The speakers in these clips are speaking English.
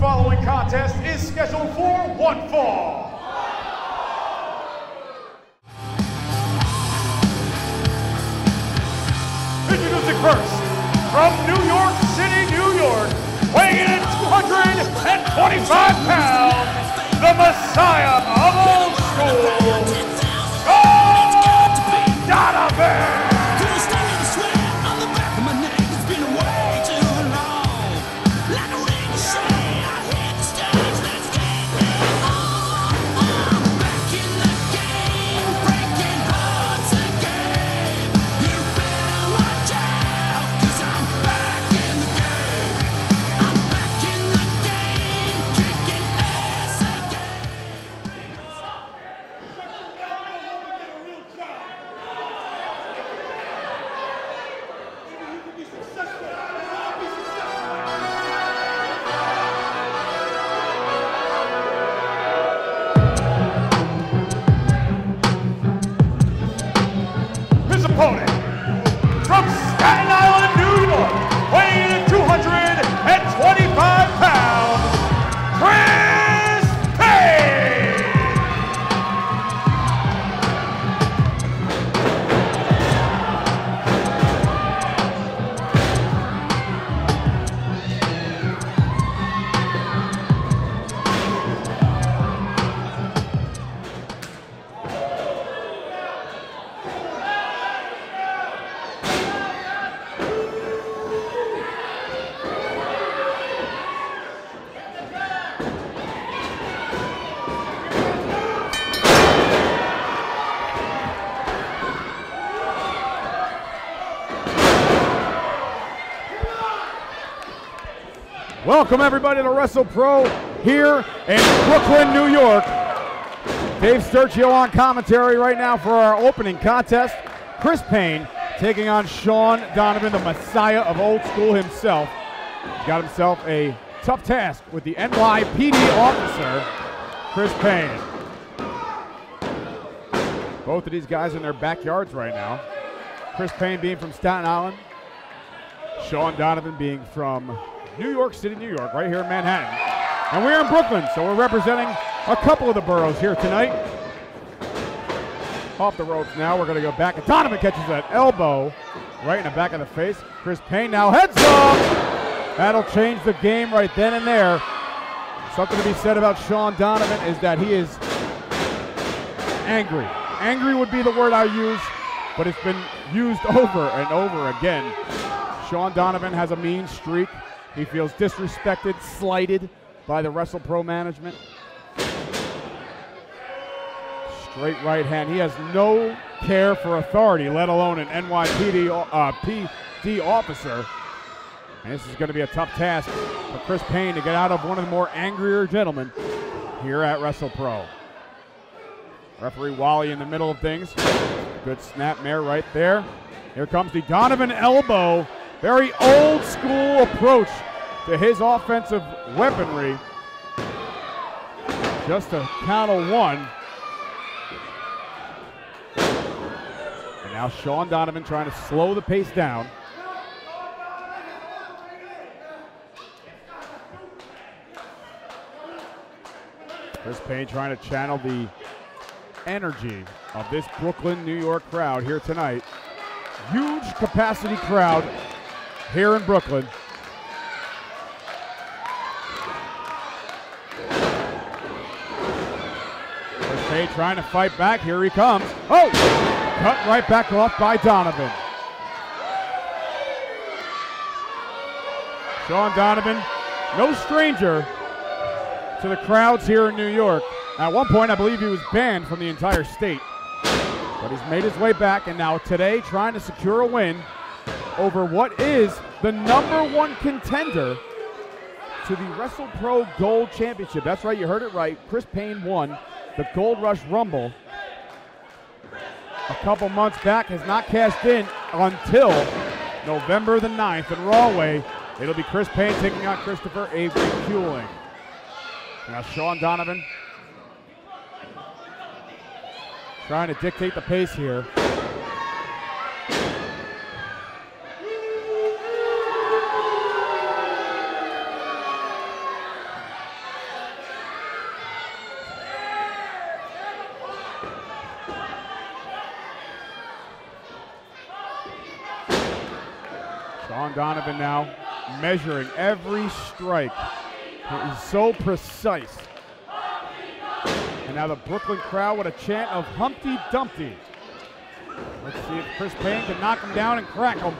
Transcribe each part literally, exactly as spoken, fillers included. following contest is scheduled for one fall. Introducing first, from New York City, New York, weighing in two hundred twenty-five pounds, the Messiah of old school, Sean Donovan! Welcome everybody to WrestlePro here in Brooklyn, New York. Dave Sturcio on commentary right now for our opening contest. Chris Payne taking on Sean Donovan, the Messiah of old school himself. Got himself a tough task with the N Y P D officer, Chris Payne. Both of these guys in their backyards right now. Chris Payne being from Staten Island. Sean Donovan being from New York City, New York, right here in Manhattan. And we're in Brooklyn, so we're representing a couple of the boroughs here tonight. Off the ropes now, we're gonna go back, and Donovan catches that elbow right in the back of the face. Chris Payne now heads up. That'll change the game right then and there. Something to be said about Sean Donovan is that he is angry. Angry would be the word I use, but it's been used over and over again. Sean Donovan has a mean streak. He feels disrespected, slighted by the WrestlePro management. Straight right hand. He has no care for authority, let alone an N Y P D uh, P D officer. And this is going to be a tough task for Chris Payne to get out of one of the more angrier gentlemen here at WrestlePro. Referee Wally in the middle of things. Good snapmare right there. Here comes the Donovan elbow. Very old school approach to his offensive weaponry. Just a count of one. And now Sean Donovan trying to slow the pace down. Chris Payne trying to channel the energy of this Brooklyn, New York crowd here tonight. Huge capacity crowd here in Brooklyn. Payne trying to fight back, here he comes. Oh, cut right back off by Donovan. Sean Donovan, no stranger to the crowds here in New York. At one point, I believe he was banned from the entire state. But he's made his way back, and now today trying to secure a win over what is the number one contender to the WrestlePro Gold Championship. That's right, you heard it right. Chris Payne won the Gold Rush Rumble a couple months back, has not cashed in until November the ninth. In Rahway, it'll be Chris Payne taking on Christopher Avery Kuehling. Now Sean Donovan trying to dictate the pace here. Sean Donovan now measuring every strike. It is so precise. And now the Brooklyn crowd with a chant of Humpty Dumpty. Let's see if Chris Payne can knock him down and crack him.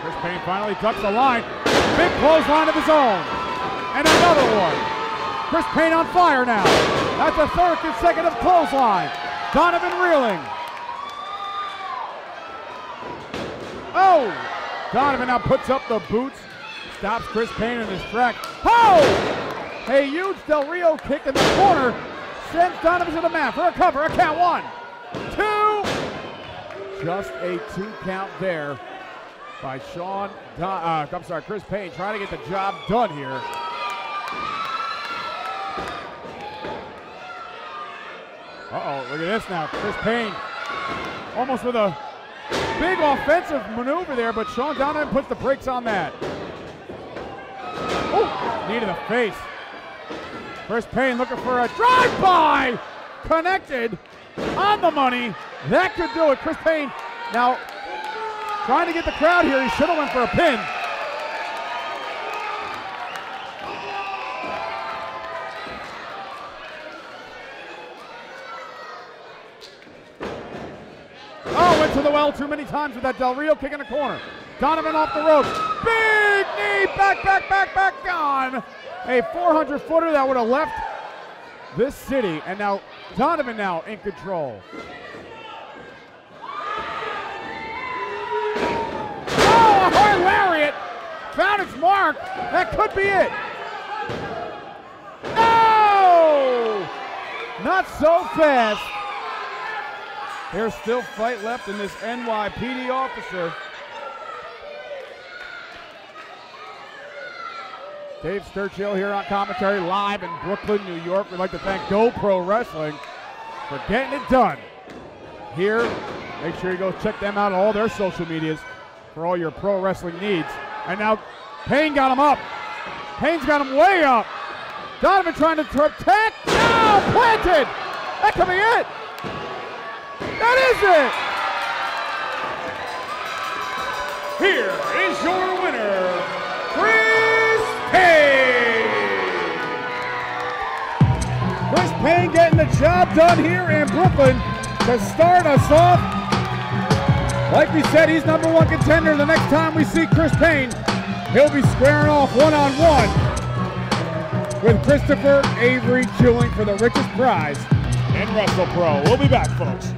Chris Payne finally ducks the line. Big clothesline of his own. And another one. Chris Payne on fire now. That's the third consecutive clothesline. Donovan reeling. Oh! Donovan now puts up the boots. Stops Chris Payne in his track. Oh! A huge Del Rio kick in the corner. Sends Donovan to the mat for a cover. A count. One, two. Just a two count there by Sean. Don uh, I'm sorry, Chris Payne trying to get the job done here. Uh-oh, look at this now. Chris Payne almost with a big offensive maneuver there, but Sean Donovan puts the brakes on that. Oh, knee to the face. Chris Payne looking for a drive-by, connected, on the money. That could do it. Chris Payne now trying to get the crowd here. He should have went for a pin. Oh, went to the well too many times with that Del Rio kick in the corner. Donovan off the ropes. Big knee, back, back, back, back, gone. A four hundred footer that would have left this city. And now Donovan now in control. Oh, a hard lariat. Found its mark. That could be it. No! Not so fast. There's still fight left in this N Y P D officer. Dave Sturchill here on commentary live in Brooklyn, New York. We'd like to thank GoPro Wrestling for getting it done here. Make sure you go check them out on all their social medias for all your pro wrestling needs. And now Payne got him up. Payne's got him way up. Donovan trying to protect. No! Planted! That could be it! That is it! Here is your winner, Chris Payne! Chris Payne getting the job done here in Brooklyn to start us off. Like we said, he's number one contender. The next time we see Chris Payne, he'll be squaring off one-on-one with Christopher Avery Kuehling for the richest prize in WrestlePro. We'll be back, folks.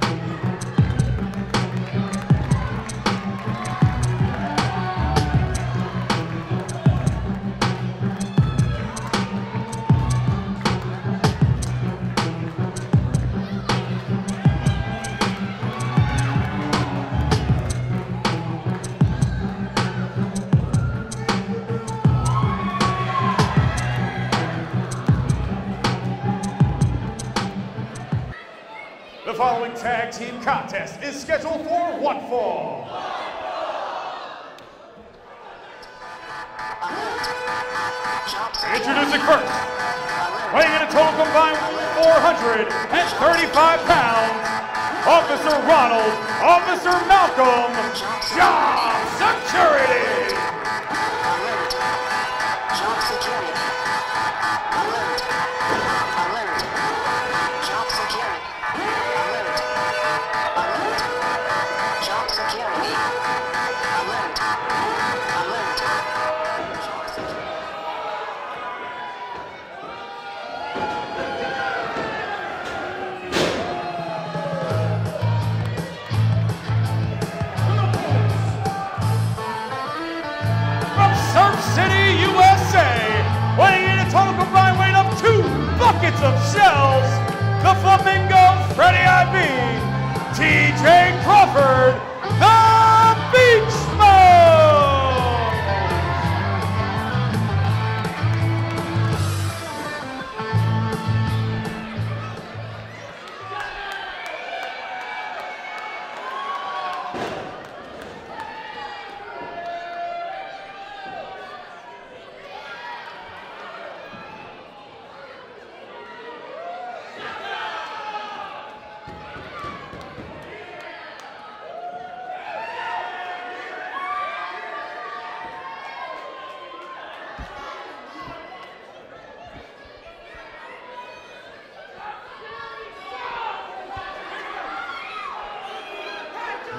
Tag team contest is scheduled for one fall. Introducing first, weighing in a total combined four hundred thirty-five pounds, Officer Ronald, Officer Malcolm, Job Security. Alert. Job Security. Alert. Alert. Job Security. Buckets of shells, the Flamingo Freddie the fourth, T J Crawford, the Beach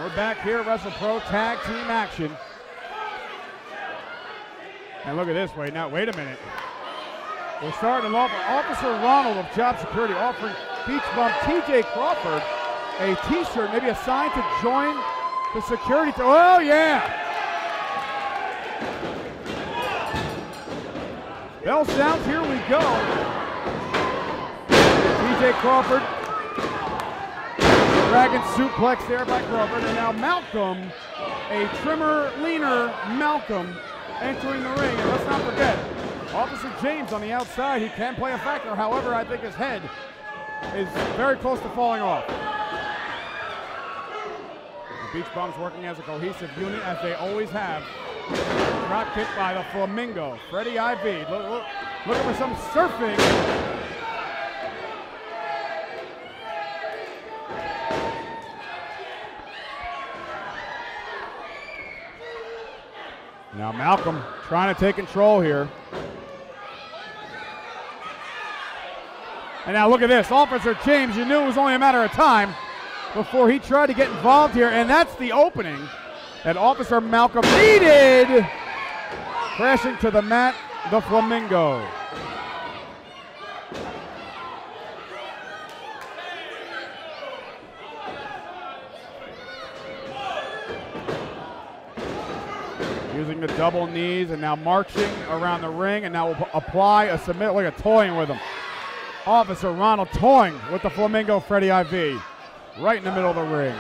We're back here at WrestlePro Tag Team Action. And look at this way. Now, wait a minute. We're starting them off with Officer Ronald of Job Security offering Beach Bum T J Crawford a T-shirt, maybe a sign to join the security. Oh, yeah. Bell sounds, here we go. T J Crawford. Dragon suplex there by Crawford. And now Malcolm, a trimmer, leaner Malcolm, entering the ring. And let's not forget, Officer James on the outside, he can play a factor. However, I think his head is very close to falling off. The Beach Bums working as a cohesive unit, as they always have. Drop kick by the Flamingo, Freddie four. Look, look, looking for some surfing. Now Malcolm trying to take control here. And now look at this, Officer James, you knew it was only a matter of time before he tried to get involved here, and that's the opening that Officer Malcolm needed. Crashing to the mat, the Flamingo. Using the double knees and now marching around the ring, and now we'll apply a submit, like a toying with him. Officer Ronald toying with the Flamingo Freddie four, right in the middle of the ring.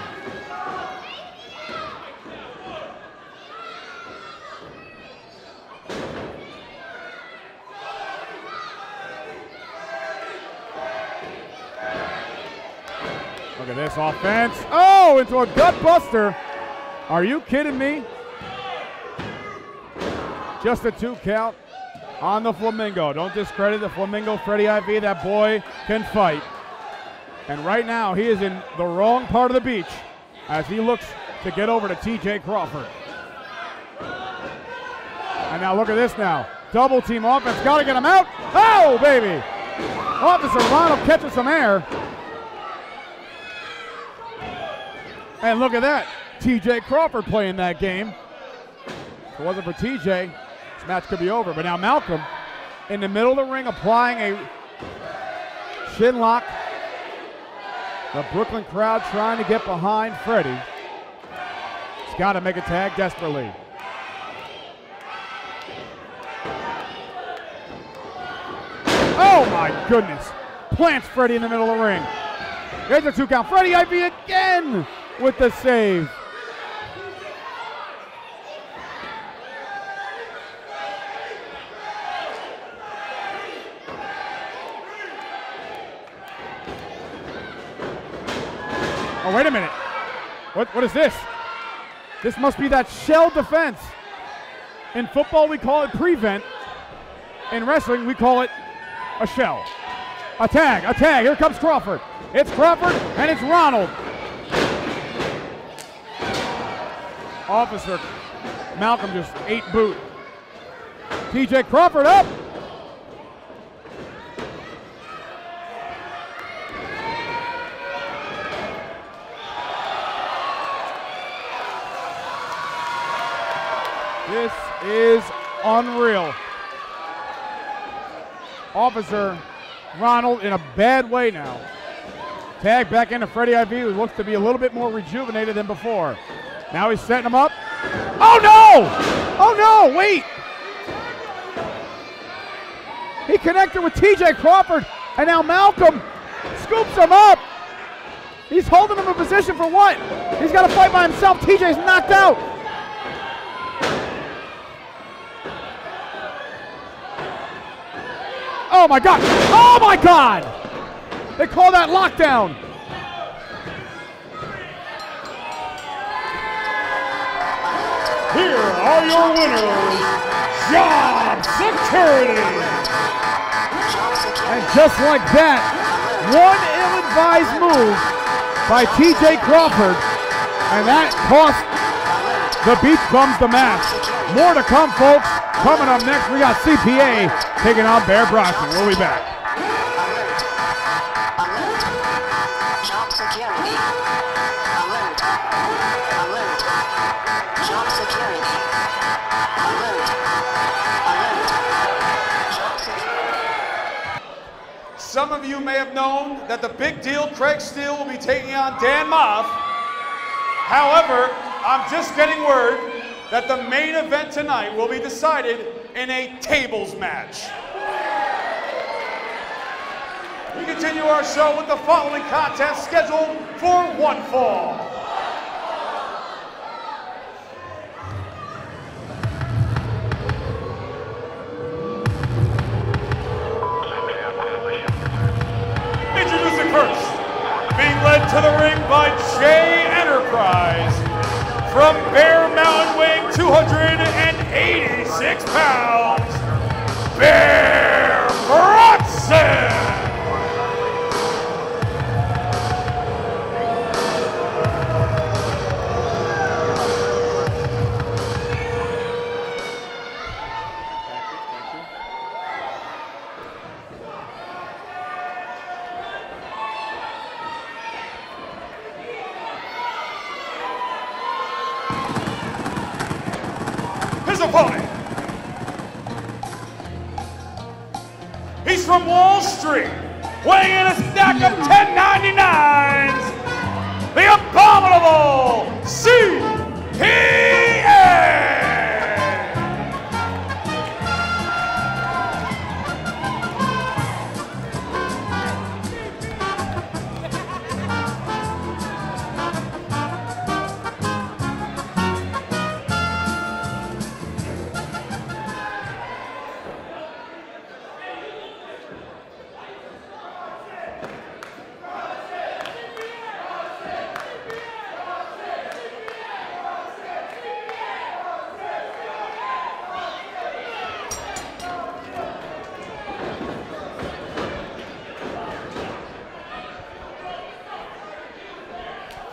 Look at this offense. Oh, into a gut buster. Are you kidding me? Just a two count on the Flamingo. Don't discredit the Flamingo Freddie four. That boy can fight. And right now he is in the wrong part of the beach as he looks to get over to T J Crawford. And now look at this now. Double team offense. Got to get him out. Oh, baby. Officer Ronald catches some air. And look at that, T J Crawford playing that game. If it wasn't for T J, this match could be over. But now Malcolm in the middle of the ring applying a shin lock. The Brooklyn crowd trying to get behind Freddie. He's got to make a tag desperately. Oh my goodness. Plants Freddie in the middle of the ring. There's a two count. Freddie four again with the save. Oh, wait a minute. What, what is this? This must be that shell defense. In football, we call it prevent. In wrestling, we call it a shell. A tag, a tag. Here comes Crawford. It's Crawford, and it's Ronald. Officer Malcolm just ate boot. T J Crawford up. This is unreal. Officer Ronald in a bad way now. Tag back into Freddie four, who looks to be a little bit more rejuvenated than before. Now he's setting him up. Oh, no! Oh, no, wait! He connected with T J Crawford, and now Malcolm scoops him up. He's holding him in position for what? He's got to fight by himself. T J's knocked out. Oh, my God. Oh, my God! They call that lockdown. Here are your winners, Job Security. And just like that, one ill-advised move by T J Crawford, and that cost the Beach Bums the match. More to come, folks. Coming up next, we got C P A taking on Bear Bronson. We'll be back. Alert. Alert. Job Security. Alert. Alert. Job Security. Alert. Alert. Job Security. Some of you may have known that the big deal Craig Steele will be taking on Dan Maff. However, I'm just getting word that the main event tonight will be decided in a tables match. We continue our show with the following contest scheduled for one fall. Introducing first, being led to the ring by Jay Enterprise from Bear Mountain, weighing two hundred eighty-six pounds, Bear Bronson. He's from Wall Street, weighing in a stack of ten ninety-nines, the abominable C.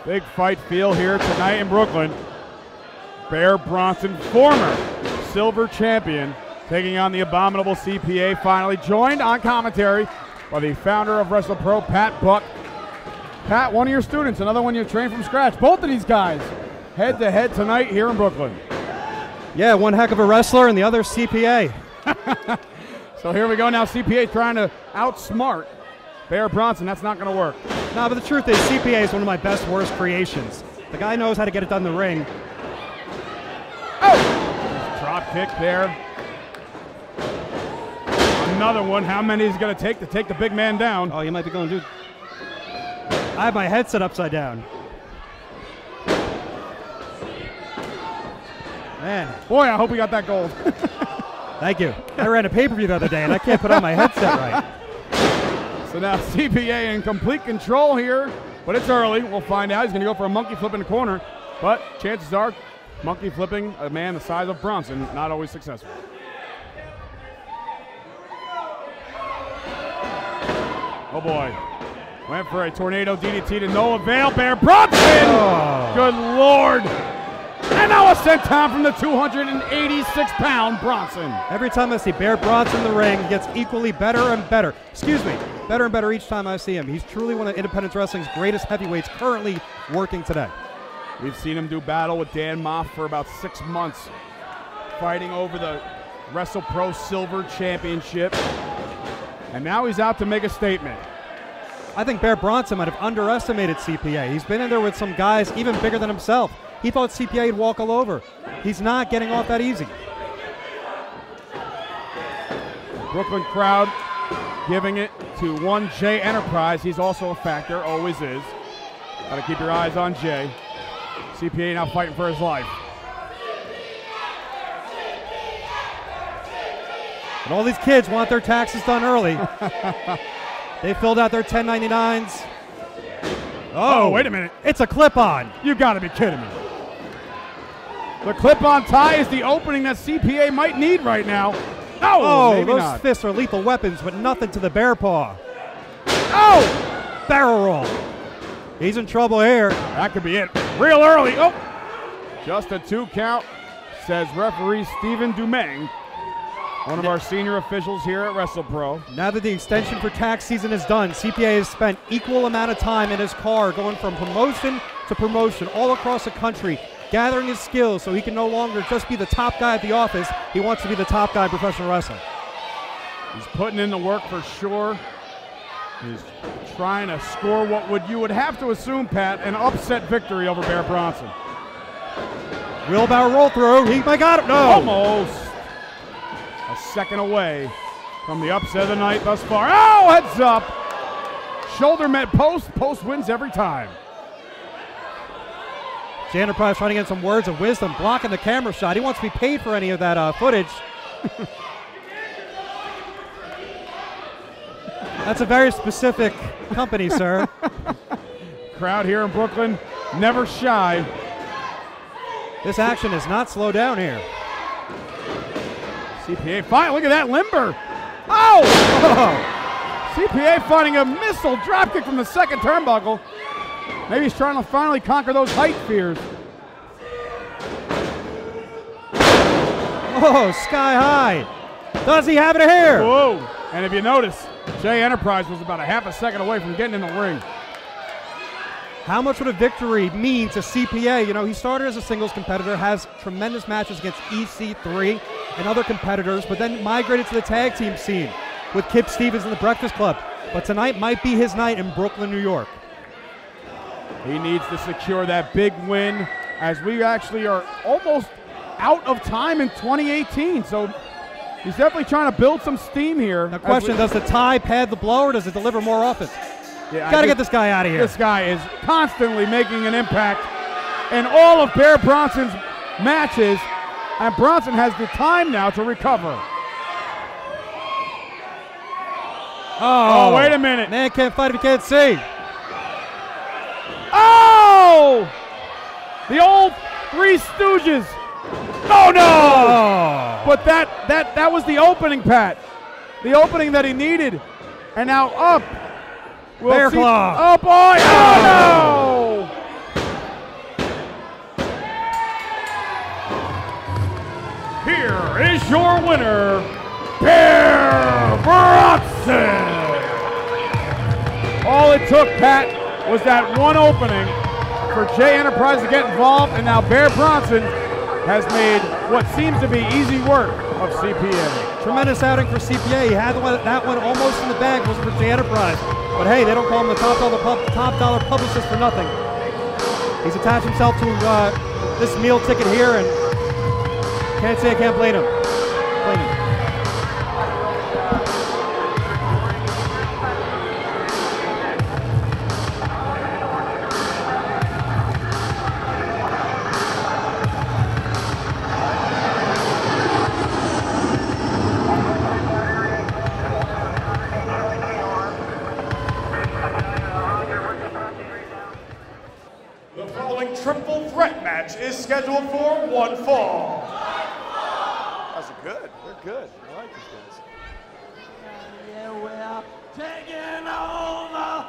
Big fight feel here tonight in Brooklyn. Bear Bronson, former silver champion, taking on the abominable C P A, finally joined on commentary by the founder of WrestlePro, Pat Buck. Pat, one of your students, another one you trained from scratch. Both of these guys head-to-head tonight here in Brooklyn. Yeah, one heck of a wrestler and the other C P A. So here we go now, C P A trying to outsmart Bear Bronson. That's not going to work. No, but the truth is, C P A is one of my best worst creations. The guy knows how to get it done in the ring. Oh! Drop kick there. Another one. How many is he going to take to take the big man down? Oh, you might be going to do... I have my headset upside down. Man. Boy, I hope we got that gold. Thank you. I ran a pay-per-view the other day, and I can't put on my headset right. So now C P A in complete control here, but it's early. We'll find out. He's going to go for a monkey flip in the corner, but chances are monkey flipping a man the size of Bronson, not always successful. Oh, boy. Went for a tornado D D T to no avail. Bear Bronson! Oh. Good Lord. And now a senton from the two hundred eighty-six pound Bronson. Every time I see Bear Bronson in the ring, he gets equally better and better. Excuse me, better and better each time I see him. He's truly one of independent wrestling's greatest heavyweights currently working today. We've seen him do battle with Dan Maff for about six months, fighting over the WrestlePro Silver Championship. And now he's out to make a statement. I think Bear Bronson might have underestimated C P A. He's been in there with some guys even bigger than himself. He thought C P A would walk all over. He's not getting off that easy. Brooklyn crowd giving it to one Jay Enterprise. He's also a factor, always is. Got to keep your eyes on Jay. C P A now fighting for his life. And all these kids want their taxes done early. They filled out their ten ninety-nines. Oh, oh, wait a minute. It's a clip-on. You got to be kidding me. The clip-on tie is the opening that C P A might need right now. Oh, oh maybe those not. Fists are lethal weapons, but nothing to the bear paw. Oh, barrel roll. He's in trouble here. That could be it. Real early. Oh, just a two count, says referee Stephen Dumeng, one of our senior officials here at WrestlePro. Now that the extension for tax season is done, C P A has spent equal amount of time in his car going from promotion to promotion all across the country, gathering his skills so he can no longer just be the top guy at the office. He wants to be the top guy in professional wrestling. He's putting in the work for sure. He's trying to score what would you would have to assume, Pat, an upset victory over Bear Bronson. Wheelbarrow roll through. He, my God, no. Almost a second away from the upset of the night thus far. Oh, heads up. Shoulder met post. Post wins every time. Jay Enterprise trying to get some words of wisdom, blocking the camera shot. He wants to be paid for any of that uh, footage. That's a very specific company, sir. Crowd here in Brooklyn, never shy. This action is not slowed down here. C P A fight, look at that limber. Oh! Oh! C P A finding a missile dropkick from the second turnbuckle. Maybe he's trying to finally conquer those height fears. Oh, sky high. Does he have it here? Whoa, and if you notice, Jay Enterprise was about a half a second away from getting in the ring. How much would a victory mean to C P A? You know, he started as a singles competitor, has tremendous matches against E C three and other competitors, but then migrated to the tag team scene with Kip Stevens and the Breakfast Club. But tonight might be his night in Brooklyn, New York. He needs to secure that big win, as we actually are almost out of time in twenty eighteen. So he's definitely trying to build some steam here. The question, does the tie pad the blow or does it deliver more offense? Yeah, got to get this guy out of here. This guy is constantly making an impact in all of Bear Bronson's matches, and Bronson has the time now to recover. Oh, oh wait a minute. Man can't fight if he can't see. Oh! The old Three Stooges. Oh, no! Oh. But that, that, that was the opening, Pat. The opening that he needed. And now up. We'll Bear Claw. Oh, boy. Oh, no! Here is your winner, Bear Bronson. All it took, Pat, was that one opening for Jay Enterprise to get involved, and now Bear Bronson has made what seems to be easy work of C P A. Tremendous outing for C P A. He had one, that one almost in the bag, was for Jay Enterprise. But hey, they don't call him the top dollar, pub, top dollar publicist for nothing. He's attached himself to uh, this meal ticket here, and can't say I can't blame him. Blame him. Scheduled for one fall. One fall. That's good. They're good. I like these guys. Yeah, we're taking over.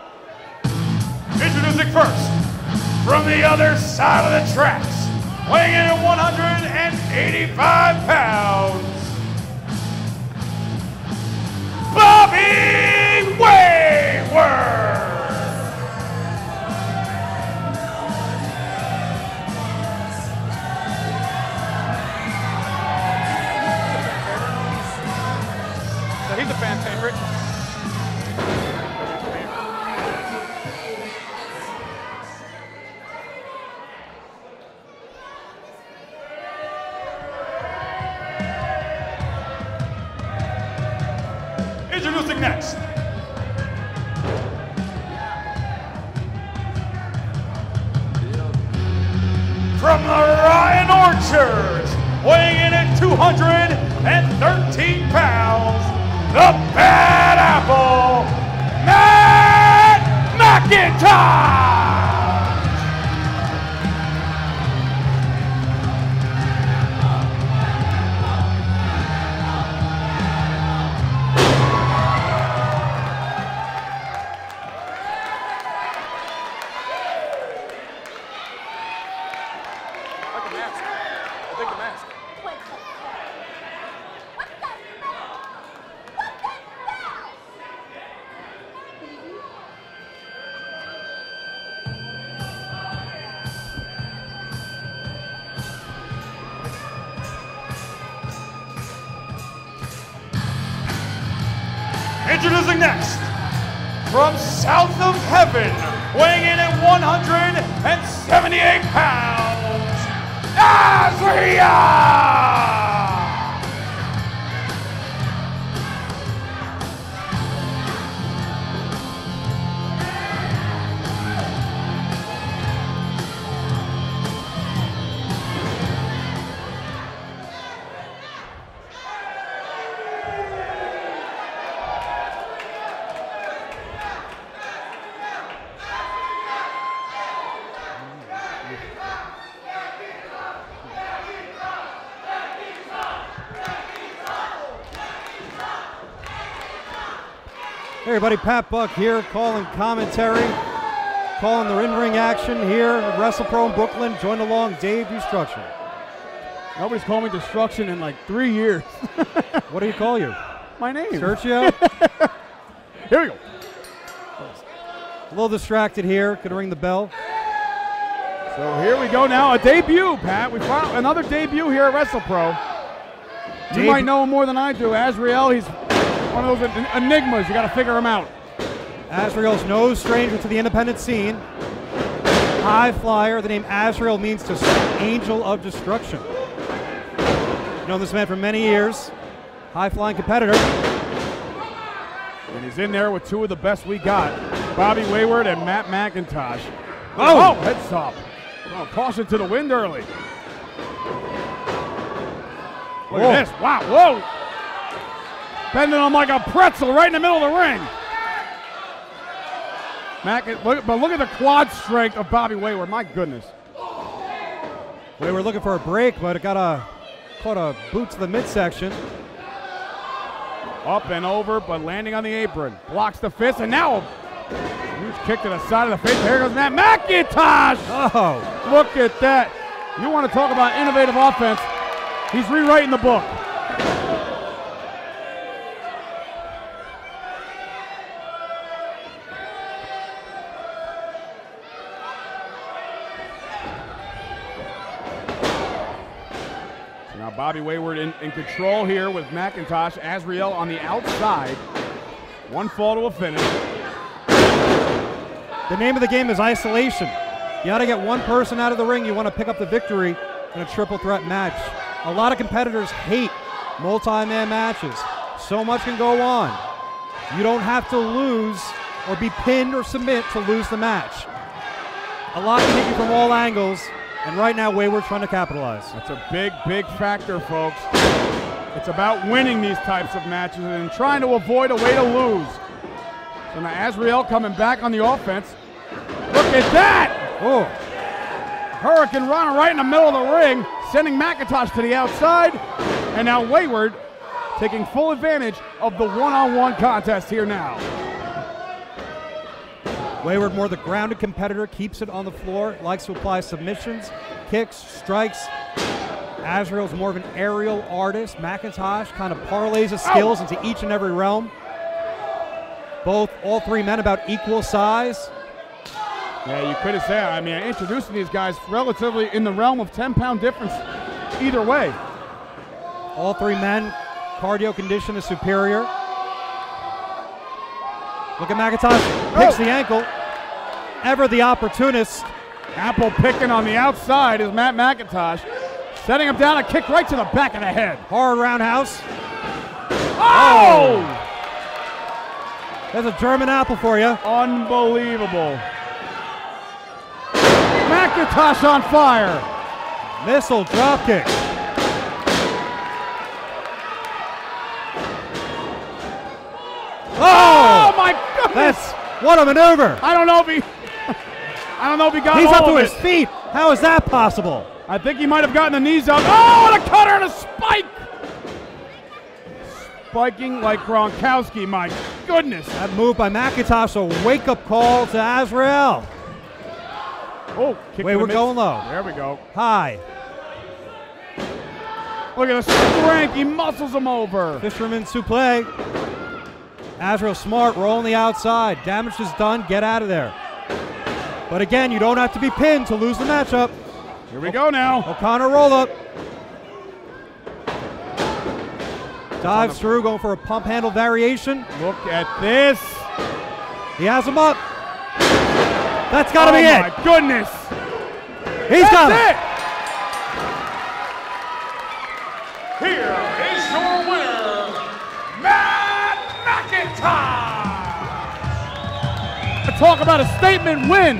Introducing first, from the other side of the tracks, weighing in at one hundred eighty-five pounds, Bobby Wayward. two hundred thirteen pounds, the Bad Apple, Matt McIntosh. Like a mask. I think the mask. Introducing next, from south of heaven, weighing in at one hundred seventy-eight pounds, Azrael. Hey everybody, Pat Buck here, calling commentary, calling the in-ring action here at WrestlePro in Brooklyn, joined along Dave Destruction. Nobody's called me Destruction in like three years. What do you call you? My name. Sergio? Here we go. A little distracted here, could ring the bell. So here we go now, a debut, Pat. We found another debut here at WrestlePro. You might know him more than I do. Azrael, he's one of those enigmas. You got to figure him out. Azrael's no stranger to the independent scene. High flyer. The name Azrael means to angel of destruction. I've known this man for many years. High flying competitor. And he's in there with two of the best we got, Bobby Wayward and Matt McIntosh. Oh, oh head stop. Oh, caution to the wind early. Look whoa. at this. Wow. Whoa. Bending him like a pretzel right in the middle of the ring. Mac, look, but look at the quad strength of Bobby Wayward. My goodness. Wayward looking for a break, but it got a caught a boot to the midsection. Up and over, but landing on the apron. Blocks the fist, and now a huge kick to the side of the face. Here goes Matt McIntosh. Oh, look at that. You want to talk about innovative offense? He's rewriting the book. Bobby Wayward in, in control here with McIntosh. Azrael on the outside. One fall to a finish. The name of the game is isolation. You got to get one person out of the ring. You want to pick up the victory in a triple threat match. A lot of competitors hate multi-man matches. So much can go on. You don't have to lose or be pinned or submit to lose the match. A lot can hit you from all angles. And right now, Wayward's trying to capitalize. That's a big, big factor, folks. It's about winning these types of matches and trying to avoid a way to lose. So now Azrael coming back on the offense. Look at that! Oh, Hurricane Rana right in the middle of the ring, sending McIntosh to the outside. And now Wayward taking full advantage of the one-on-one contest here now. Wayward, more the grounded competitor, keeps it on the floor, likes to apply submissions, kicks, strikes. Azrael's more of an aerial artist. McIntosh kind of parlays his skills oh. into each and every realm. Both, all three men about equal size. Yeah, you could have said, I mean, introducing these guys relatively in the realm of ten-pound difference either way. All three men, cardio condition is superior. Look at McIntosh, picks oh. the ankle. Ever the opportunist. Apple picking on the outside is Matt McIntosh. Setting him down, a kick right to the back of the head. Hard roundhouse. Oh! oh! There's a German apple for you. Unbelievable. McIntosh on fire. Missile drop kick. That's what a maneuver. I don't know if he I don't know if he got He's all up to it. his feet. How is that possible? I think he might have gotten the knees up. Oh, and a cutter and a spike. Spiking like Gronkowski, my goodness. That move by McIntosh, a wake-up call to Azrael. Oh, kick Wait, we're going low. There we go. High. Look at the strength. He muscles him over. Fisherman suplex. Azrael smart, roll on the outside. Damage is done, get out of there. But again, you don't have to be pinned to lose the matchup. Here we o go now. O'Connor roll up. Dives through, going for a pump handle variation. Look at this. He has him up. That's got to oh be it. Oh my goodness. He's got it. it. Here is your winner, Matt McIntosh. Talk about a statement win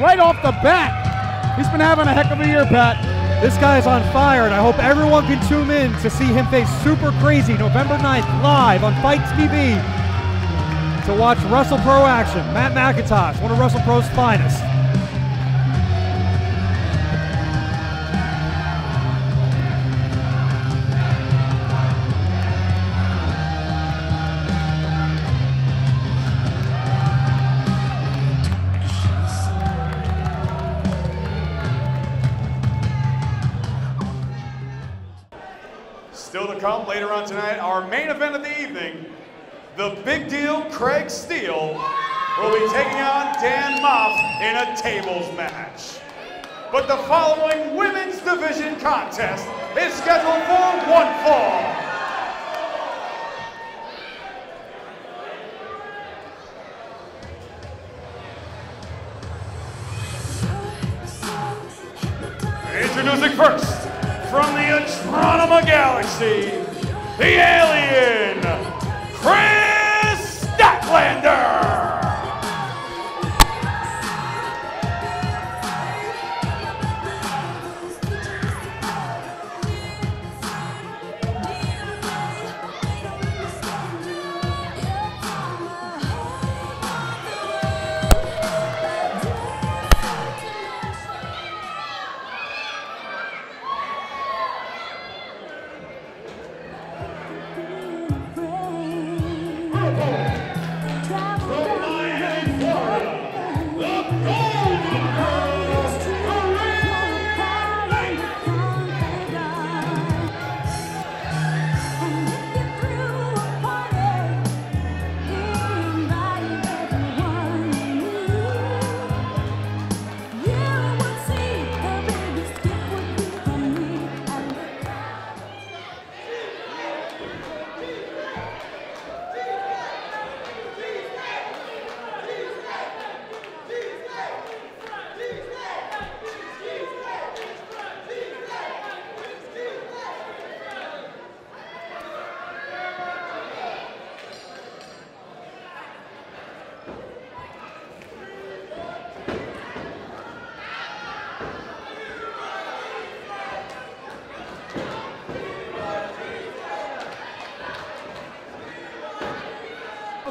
right off the bat. He's been having a heck of a year, Pat. This guy's on fire, and I hope everyone can tune in to see him face Super Crazy November ninth live on Fight T V to watch WrestlePro action. Matt McIntosh, one of WrestlePro's finest. Later on tonight, our main event of the evening, the big deal Craig Steele will be taking on Dan Maff in a tables match. But the following women's division contest is scheduled for one fall. Introducing first, from the Astronema Galaxy, the alien, Chris Statlander.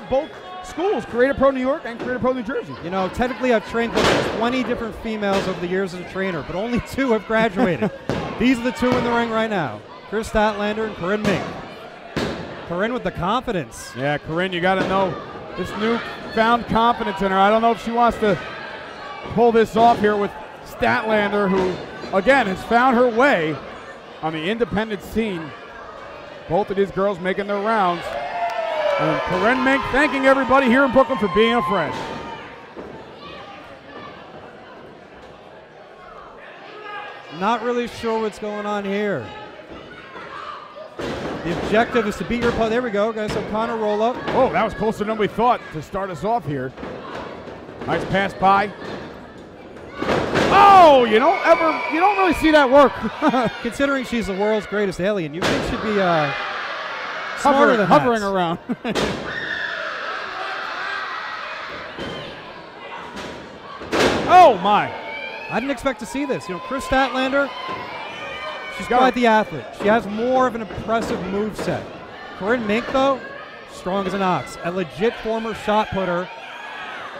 Both schools, Creative Pro New York and Creative Pro New Jersey. You know, technically I've trained with twenty different females over the years as a trainer, but only two have graduated. These are the two in the ring right now, Chris Statlander and Corinne Mink. Corinne with the confidence. Yeah, Corinne, you got to know this new found confidence in her. I don't know if she wants to pull this off here with Statlander, who, again, has found her way on the independent scene. Both of these girls making their rounds. And Corinne Mink thanking everybody here in Brooklyn for being a friend. Not really sure what's going on here. The objective is to beat your opponent. There we go, guys. So Connor roll up. Oh, that was closer than we thought to start us off here. Nice pass by. Oh, you don't ever, you don't really see that work. Considering she's the world's greatest alien, you think she'd be uh, Hovering, hovering around. Oh my! I didn't expect to see this. You know, Chris Statlander, she's quite the athlete. She has more of an impressive moveset. Corinne Mink, though, strong as an ox. A legit former shot putter,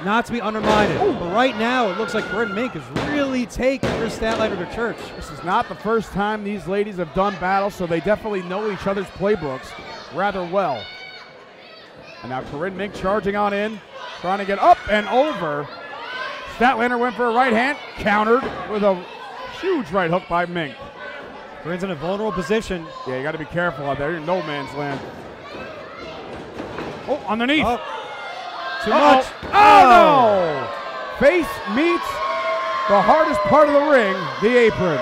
not to be undermined. Ooh. But right now, it looks like Corinne Mink is really taking Chris Statlander to church. This is not the first time these ladies have done battle, so they definitely know each other's playbooks rather well. And now Corinne Mink charging on in, trying to get up and over. Statlander went for a right hand, countered with a huge right hook by Mink. Corinne's in a vulnerable position. Yeah, you got to be careful out there. You're in no man's land. Oh, underneath. Oh. Too Uh-oh. much. Oh, oh no! Face meets the hardest part of the ring, the apron.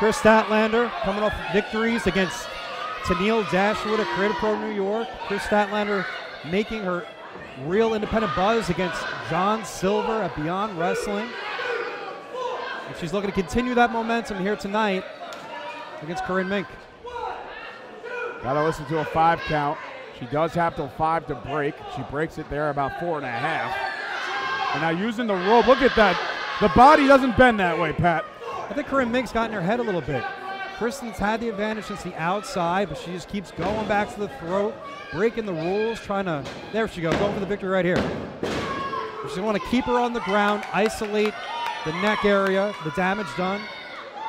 Chris Statlander coming off victories against Tenille Dashwood at Creative Pro New York. Chris Statlander making her real independent buzz against John Silver at Beyond Wrestling. And she's looking to continue that momentum here tonight against Corinne Mink. Gotta listen to a five count. She does have till five to break. She breaks it there about four and a half. And now using the rope, look at that. The body doesn't bend that way, Pat. I think Corinne Mink's got in her head a little bit. Kristen's had the advantage since the outside, but she just keeps going back to the throat, breaking the rules, trying to, there she goes, going for the victory right here. She's gonna wanna keep her on the ground, isolate the neck area, the damage done.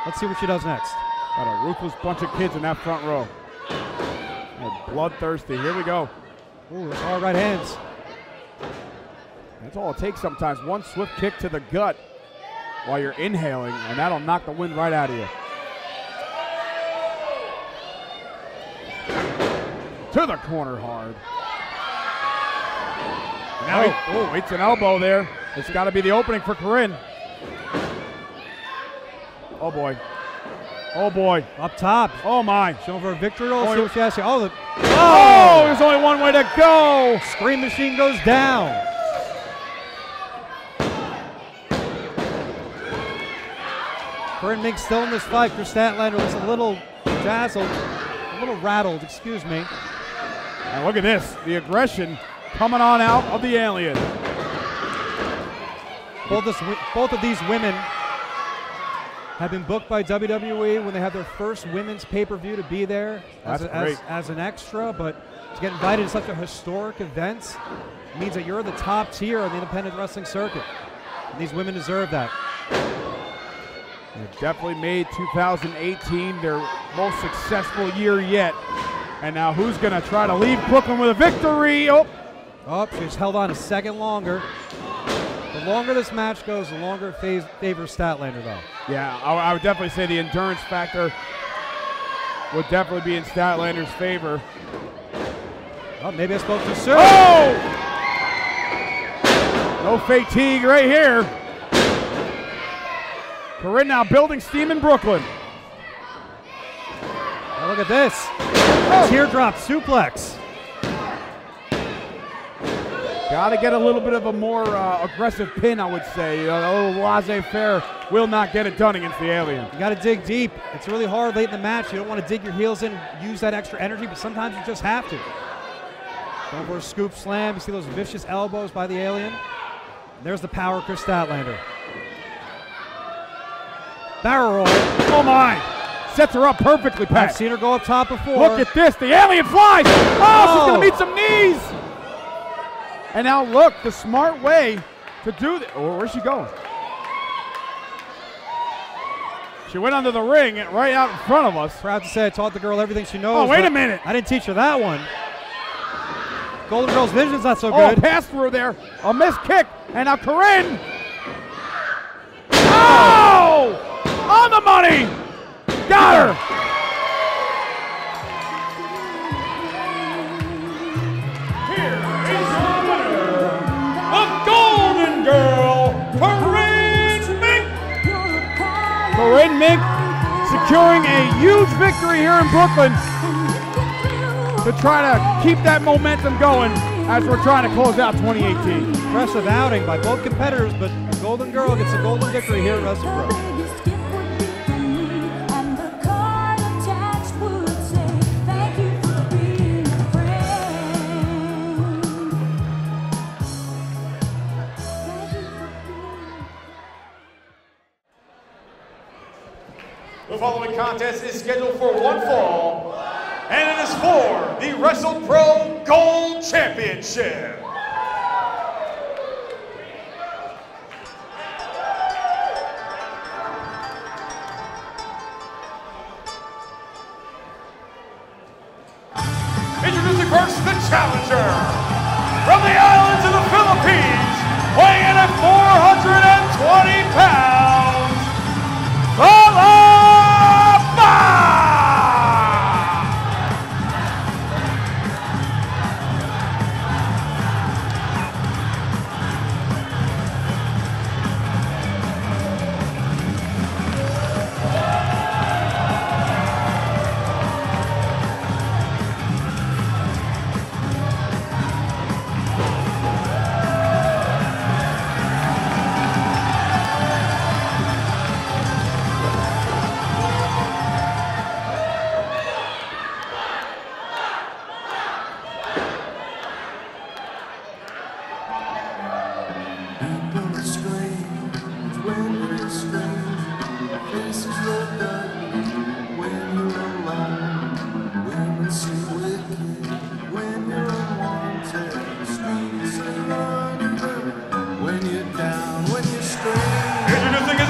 Let's see what she does next. Got a ruthless bunch of kids in that front row. They're bloodthirsty, here we go. Ooh, those hard right hands. That's all it takes sometimes, one swift kick to the gut while you're inhaling, and that'll knock the wind right out of you. To the corner hard. Now oh, he, oh, it's an elbow there. It's got to be the opening for Corinne. Oh, boy. Oh, boy. Up top. Oh, my. Showing for a victory roll. Oh, see what she has here. Oh, the, oh, there's only one way to go. Scream Machine goes down. Corinne Mink still in this fight. Chris Statlander was a little dazzled, a little rattled, excuse me. And look at this, the aggression coming on out of the alien. Both, this, both of these women have been booked by W W E when they have their first women's pay-per-view to be there as, a, as, as an extra, but to get invited to such a historic event means that you're the top tier on the independent wrestling circuit. And these women deserve that. They've definitely made two thousand eighteen their most successful year yet. And now who's going to try to leave Brooklyn with a victory? Oh, oh, she's held on a second longer. The longer this match goes, the longer it favors, favors Statlander, though. Yeah, I, I would definitely say the endurance factor would definitely be in Statlander's favor. Oh, maybe I spoke too soon. Oh! No fatigue right here. Corinne now building steam in Brooklyn. Now look at this. Oh. Teardrop suplex. Got to get a little bit of a more uh, aggressive pin, I would say. You know, a little laissez-faire will not get it done against the alien. You got to dig deep. It's really hard late in the match. You don't want to dig your heels in, use that extra energy, but sometimes you just have to. Going for a scoop slam. You see those vicious elbows by the alien. And there's the power of Chris Statlander. Barrel roll. Oh, my. Sets her up perfectly, Pat. I've seen her go up top before. Look at this. The alien flies. Oh, oh. She's going to meet some knees. And now, look, the smart way to do that. Oh, where's she going? She went under the ring and right out in front of us. Proud to say I taught the girl everything she knows. Oh, wait a minute. I didn't teach her that one. Golden Girl's vision's not so good. Oh, pass through there. A missed kick. And now Corinne. On the money! Got her! Here is the winner, the Golden Girl, Corinne Mink! Corinne Mink securing a huge victory here in Brooklyn to try to keep that momentum going as we're trying to close out twenty eighteen. Impressive outing by both competitors, but the Golden Girl gets a golden victory here at WrestlePro. The following contest is scheduled for one fall, and it is for the WrestlePro Gold Championship. Introducing first the challenger, from the islands of the Philippines, weighing in at four hundred twenty pounds, Falaba!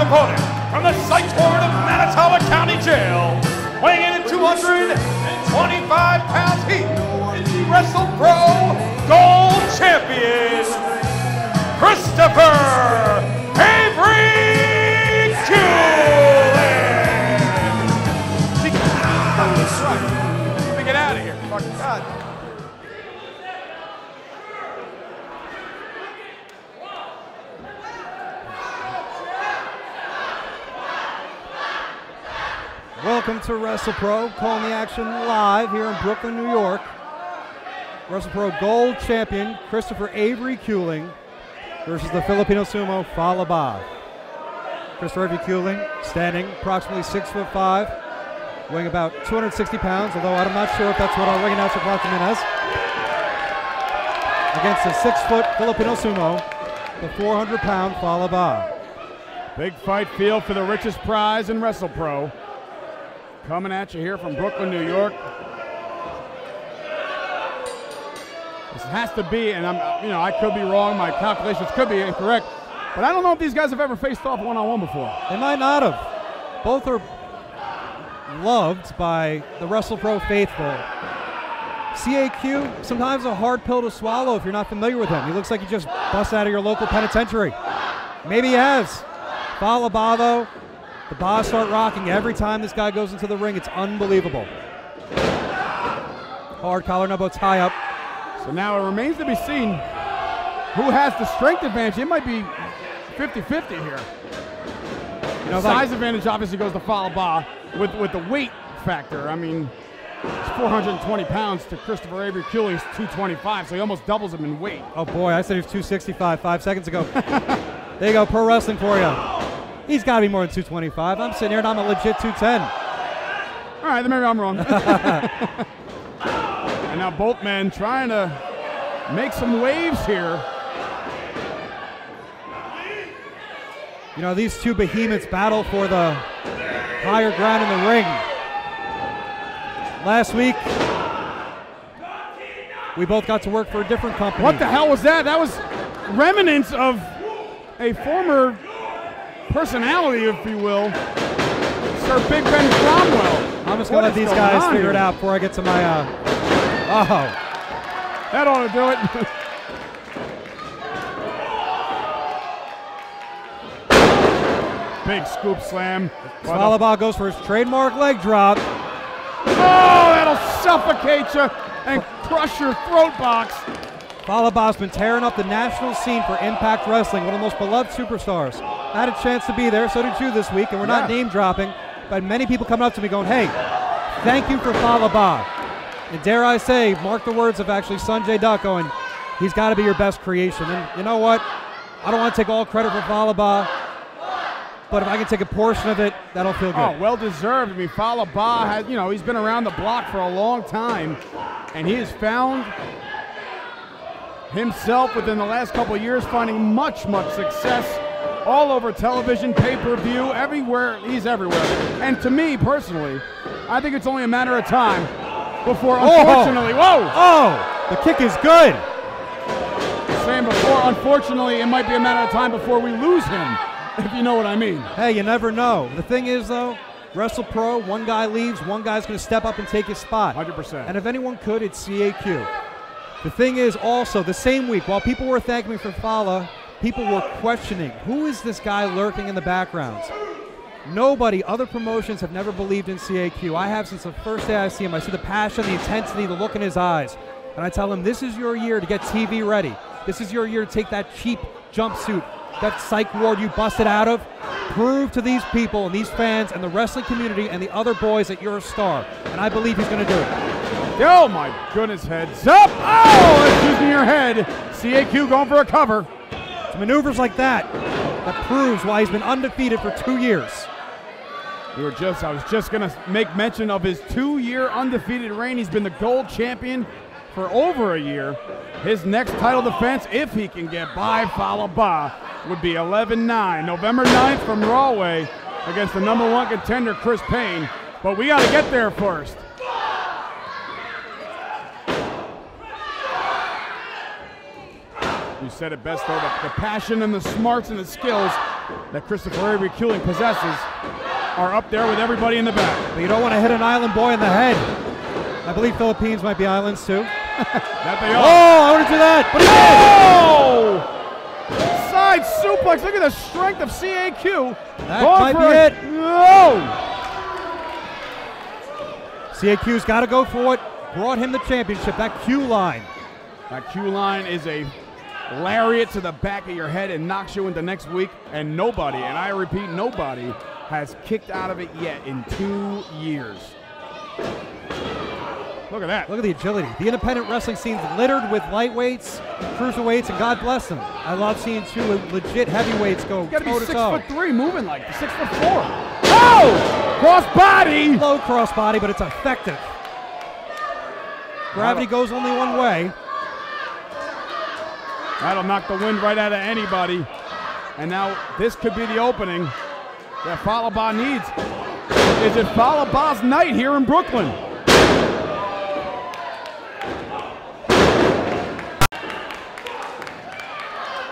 opponent from the psych ward of Manitowoc County Jail, weighing in at two hundred twenty-five pounds heat, is the WrestlePro Gold Champion, Christopher Avery Kuehling. Let me get out of here, fucking God. Welcome to WrestlePro, calling the action live here in Brooklyn, New York. WrestlePro Gold Champion Christopher Avery Kuehling versus the Filipino sumo Falaba. Christopher Avery Kuehling, standing approximately six foot five, weighing about two hundred sixty pounds. Although I'm not sure if that's what our ring announcer clocked him in as. Against a six foot Filipino sumo, the four hundred pound Falaba. Big fight field for the richest prize in WrestlePro. Coming at you here from Brooklyn, New York. This has to be, and I'm, you know, I could be wrong. My calculations could be incorrect, but I don't know if these guys have ever faced off one-on-one before. They might not have. Both are loved by the WrestlePro faithful. C A Q, sometimes a hard pill to swallow if you're not familiar with him. He looks like he just busts out of your local penitentiary. Maybe he has. Falaba, though. The bars start rocking every time this guy goes into the ring. It's unbelievable. Hard collar, elbow tie up. So now it remains to be seen who has the strength advantage. It might be fifty fifty here. You know, the size advantage obviously goes to Falaba with, with the weight factor. I mean, it's four hundred twenty pounds to Christopher Avery Kuehling's two twenty-five, so he almost doubles him in weight. Oh, boy, I said he was two sixty-five five seconds ago. There you go, pro wrestling for you. He's got to be more than two twenty-five. I'm sitting here and I'm a legit two ten. All right, then maybe I'm wrong. And now both men trying to make some waves here. You know, these two behemoths battle for the higher ground in the ring. Last week, we both got to work for a different company. What the hell was that? That was remnants of a former personality, if you will, Sir Big Ben Cromwell. I'm just going to let these guys figure here? it out before I get to my, uh, oh. That ought to do it. Big scoop slam. Falaba goes for his trademark leg drop. Oh, that'll suffocate you and crush your throat box. Falaba's been tearing up the national scene for Impact Wrestling, one of the most beloved superstars. I had a chance to be there, so did you this week, and we're yeah. not name-dropping, but many people coming up to me going, hey, thank you for Falaba. And dare I say, mark the words of actually Sanjay Dutt going, he's got to be your best creation. And you know what? I don't want to take all credit for Falaba, but if I can take a portion of it, that'll feel good. Oh, well-deserved. I mean, Falaba has, you know, he's been around the block for a long time, and he has found himself within the last couple of years finding much, much success all over television, pay-per-view, everywhere. He's everywhere. And to me, personally, I think it's only a matter of time before, unfortunately, whoa! Oh, the kick is good. Saying before, unfortunately, it might be a matter of time before we lose him, if you know what I mean. Hey, you never know. The thing is, though, WrestlePro, one guy leaves, one guy's going to step up and take his spot. one hundred percent. And if anyone could, it's C A Q. The thing is also, the same week, while people were thanking me for Fala, people were questioning, who is this guy lurking in the background? Nobody, other promotions have never believed in C A Q. I have since the first day I see him. I see the passion, the intensity, the look in his eyes. And I tell him, this is your year to get T V ready. This is your year to take that cheap jumpsuit, that psych ward you busted out of. Prove to these people and these fans and the wrestling community and the other boys that you're a star. And I believe he's going to do it. Oh my goodness, heads up. Oh, it's using your head. C A Q going for a cover. It's maneuvers like that that proves why he's been undefeated for two years. We were just, I was just going to make mention of his two-year undefeated reign. He's been the gold champion for over a year. His next title defense, if he can get by Falaba, would be eleven nine. November ninth from Rahway against the number one contender, Chris Payne. But we got to get there first. You said it best, though, the passion and the smarts and the skills that Christopher Avery Kuehling possesses are up there with everybody in the back. But you don't want to hit an island boy in the head. I believe Philippines might be islands too. That they are. Oh, I want to do that. But he did. Oh! Side suplex. Look at the strength of C A Q. That going might for be a, it. No. C A Q's got to go for it. Brought him the championship. That Q line. That Q line is a lariat to the back of your head and knocks you into next week. And nobody, and I repeat, nobody has kicked out of it yet in two years. Look at that. Look at the agility. The independent wrestling scene's littered with lightweights, cruiserweights, and God bless them. I love seeing two legit heavyweights go toe-to-toe. Gotta be six foot three moving like this, six foot four. Oh! Cross body! Low cross body, but it's effective. Gravity goes only one way. That'll knock the wind right out of anybody. And now this could be the opening that Falaba needs. Is it Falaba's night here in Brooklyn?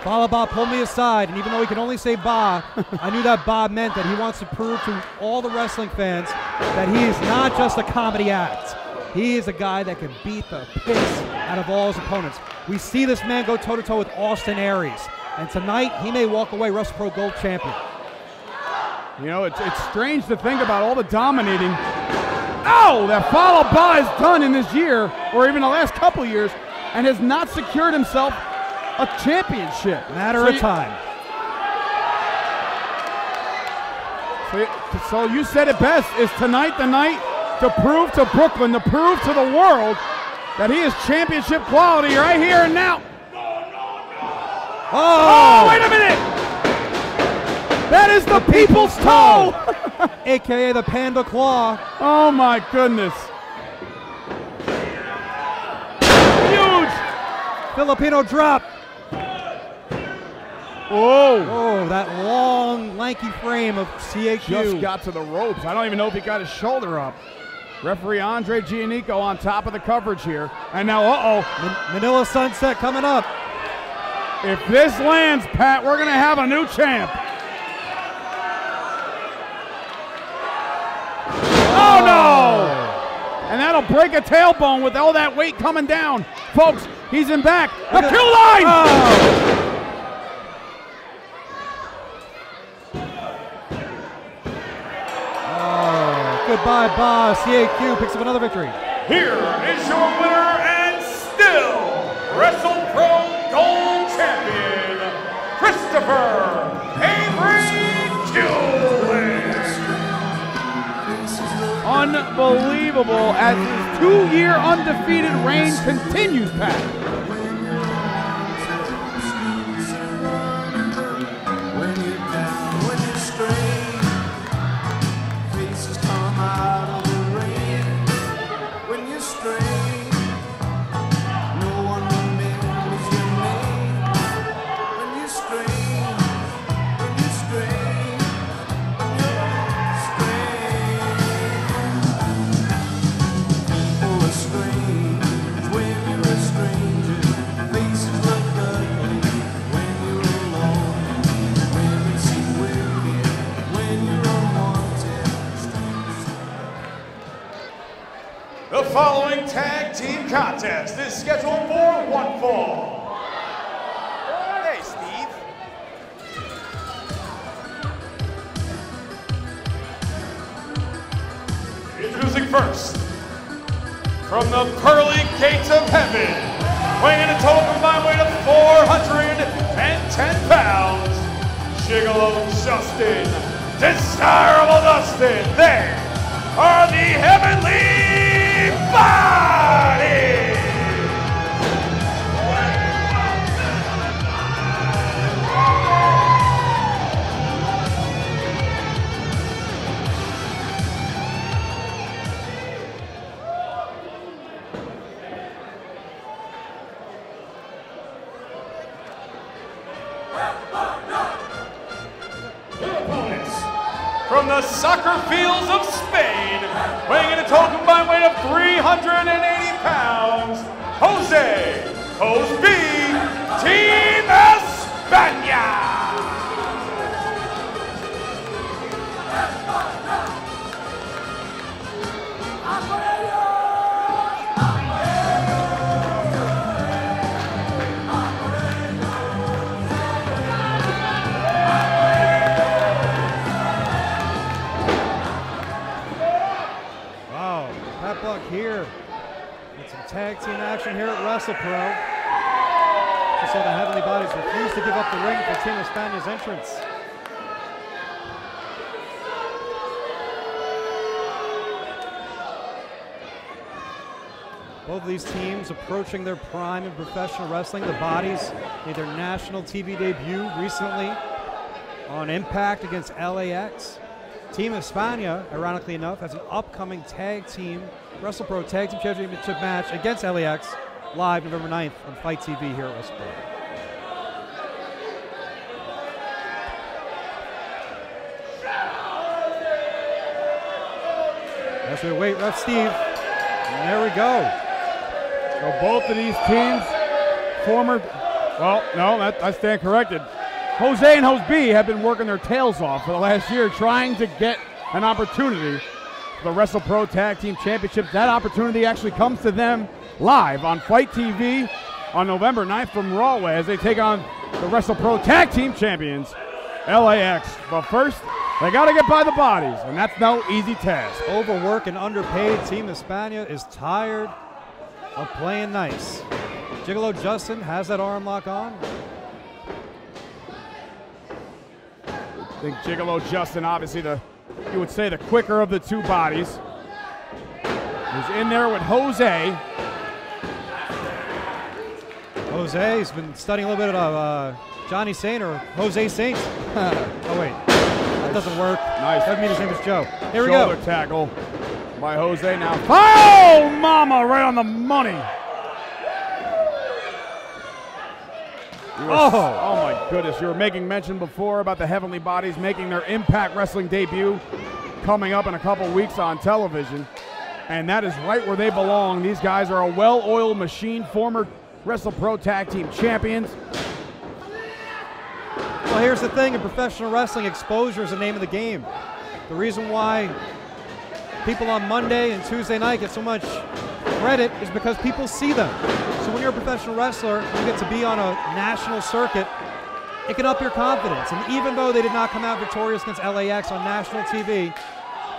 Falaba pulled me aside, and even though he can only say ba, I knew that ba meant that he wants to prove to all the wrestling fans that he is not just a comedy act. He is a guy that can beat the piss out of all his opponents. We see this man go toe-to-toe with Austin Aries, and tonight he may walk away WrestlePro Gold Champion. You know, it's, it's strange to think about all the dominating. Oh, that Falaba has done in this year, or even the last couple years, and has not secured himself a championship. Matter so of time. So you, so you said it best. Is tonight the night to prove to Brooklyn, to prove to the world that he is championship quality right here and now. No, no, no. Oh. Oh, wait a minute. That is the, the people's, people's toe. toe. A K A the Panda Claw. Oh, my goodness. Huge Filipino drop. Whoa. Oh, that long, lanky frame of C A Q. Just got to the ropes. I don't even know if he got his shoulder up. Referee Andre Giannico on top of the coverage here. And now, uh-oh. Manila Sunset coming up. If this lands, Pat, we're going to have a new champ. Oh, oh no. And that'll break a tailbone with all that weight coming down. Folks, he's in back. The Q line. Oh. Goodbye, Bob. C A Q picks up another victory. Here is your winner and still WrestlePro Gold Champion, Christopher Avery Kuehling. Unbelievable as his two-year undefeated reign continues, Pat. The following tag team contest is scheduled for one fall. Hey, Steve. Introducing first, from the pearly gates of heaven, weighing in a total combined weight of four hundred ten pounds, Gigolo Justin, Desirable Dustin. They are the Heavenly Bodies! The opponents from the soccer fields of Spain, weighing in a total combined weight of three hundred eighty pounds, Jose B, Team España. here. Get some tag team action here at WrestlePro. She said the Heavenly Bodies refused to give up the ring for Team España's entrance. Both of these teams approaching their prime in professional wrestling. The Bodies made their national T V debut recently on Impact against L A X. Team España, ironically enough, has an upcoming tag team, WrestlePro Tag Team Championship match against L A X. Live November ninth on Fight T V here at WrestlePro. As we wait, Ref Steve, and there we go. So both of these teams, former, well, no, that, I stand corrected. Jose and Jose B have been working their tails off for the last year trying to get an opportunity for the WrestlePro Tag Team Championship. That opportunity actually comes to them live on Fight T V on November ninth from Raw as they take on the WrestlePro Tag Team Champions, L A X. But first, they got to get by the Bodies, and that's no easy task. Overworked and underpaid, Team España is tired of playing nice. Gigolo Justin has that arm lock on. I think Gigolo Justin, obviously, the you would say the quicker of the two Bodies. He's in there with Jose. Jose has been studying a little bit of uh, Johnny Saint or Jose Saint. Oh, wait. That doesn't work. Nice. That doesn't mean his name is Joe. Here we go. Shoulder tackle by Jose now. Oh, mama, right on the money. Oh. Oh, my goodness. You were making mention before about the Heavenly Bodies making their Impact Wrestling debut coming up in a couple weeks on television. And that is right where they belong. These guys are a well-oiled machine, former WrestlePro Tag Team Champions. Well, here's the thing. In professional wrestling, exposure is the name of the game. The reason why people on Monday and Tuesday night get so much credit is because people see them. So when you're a professional wrestler, you get to be on a national circuit. It can up your confidence. And even though they did not come out victorious against L A X on national T V,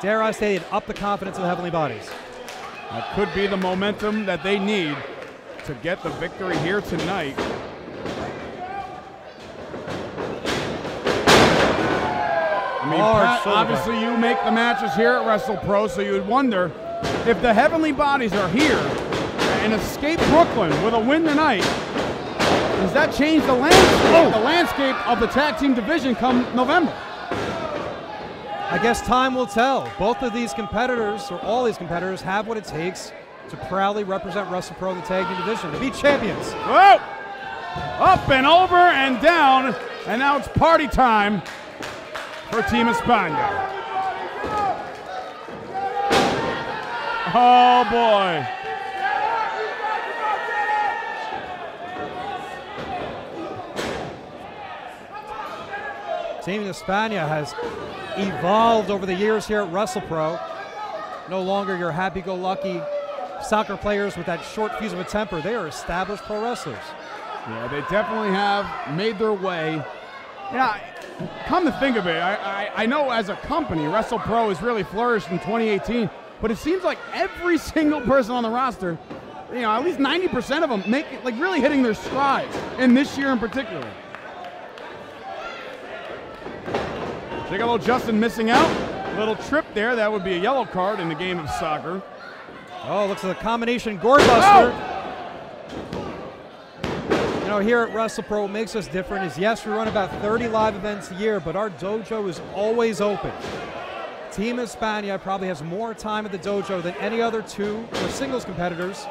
dare I say it, up the confidence of the Heavenly Bodies. That could be the momentum that they need to get the victory here tonight. I mean, Pat, obviously you make the matches here at WrestlePro, so you'd wonder if the Heavenly Bodies are here and escape Brooklyn with a win tonight, does that change the landscape, the landscape of the tag team division come November? I guess time will tell. Both of these competitors, or all these competitors, have what it takes to proudly represent WrestlePro in the tag team division, to be champions. Whoa! Up and over and down, and now it's party time for Team España. Oh boy. Team España has evolved over the years here at WrestlePro. No longer your happy-go-lucky soccer players with that short fuse of a temper. They are established pro wrestlers. Yeah, they definitely have made their way. Yeah, come to think of it, I, I, I know as a company, WrestlePro has really flourished in twenty eighteen, but it seems like every single person on the roster, you know, at least ninety percent of them, make like really hitting their strides, and this year in particular. Gigolo Justin missing out. Little trip there. That would be a yellow card in the game of soccer. Oh, looks like a combination gorebuster. Oh! You know, here at WrestlePro, what makes us different is, yes, we run about thirty live events a year, but our dojo is always open. Team España probably has more time at the dojo than any other two or singles competitors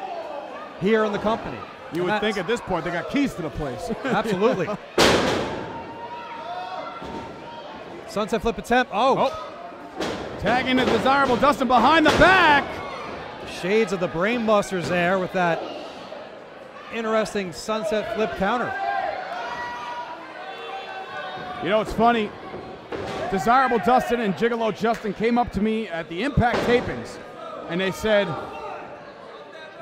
here in the company. You and would think at this point they got keys to the place. Absolutely. Sunset flip attempt. Oh. oh. Tagging the Desirable Dustin behind the back. Shades of the Brain Busters there with that interesting sunset flip counter. You know, it's funny. Desirable Dustin and Gigolo Justin came up to me at the Impact tapings, and they said,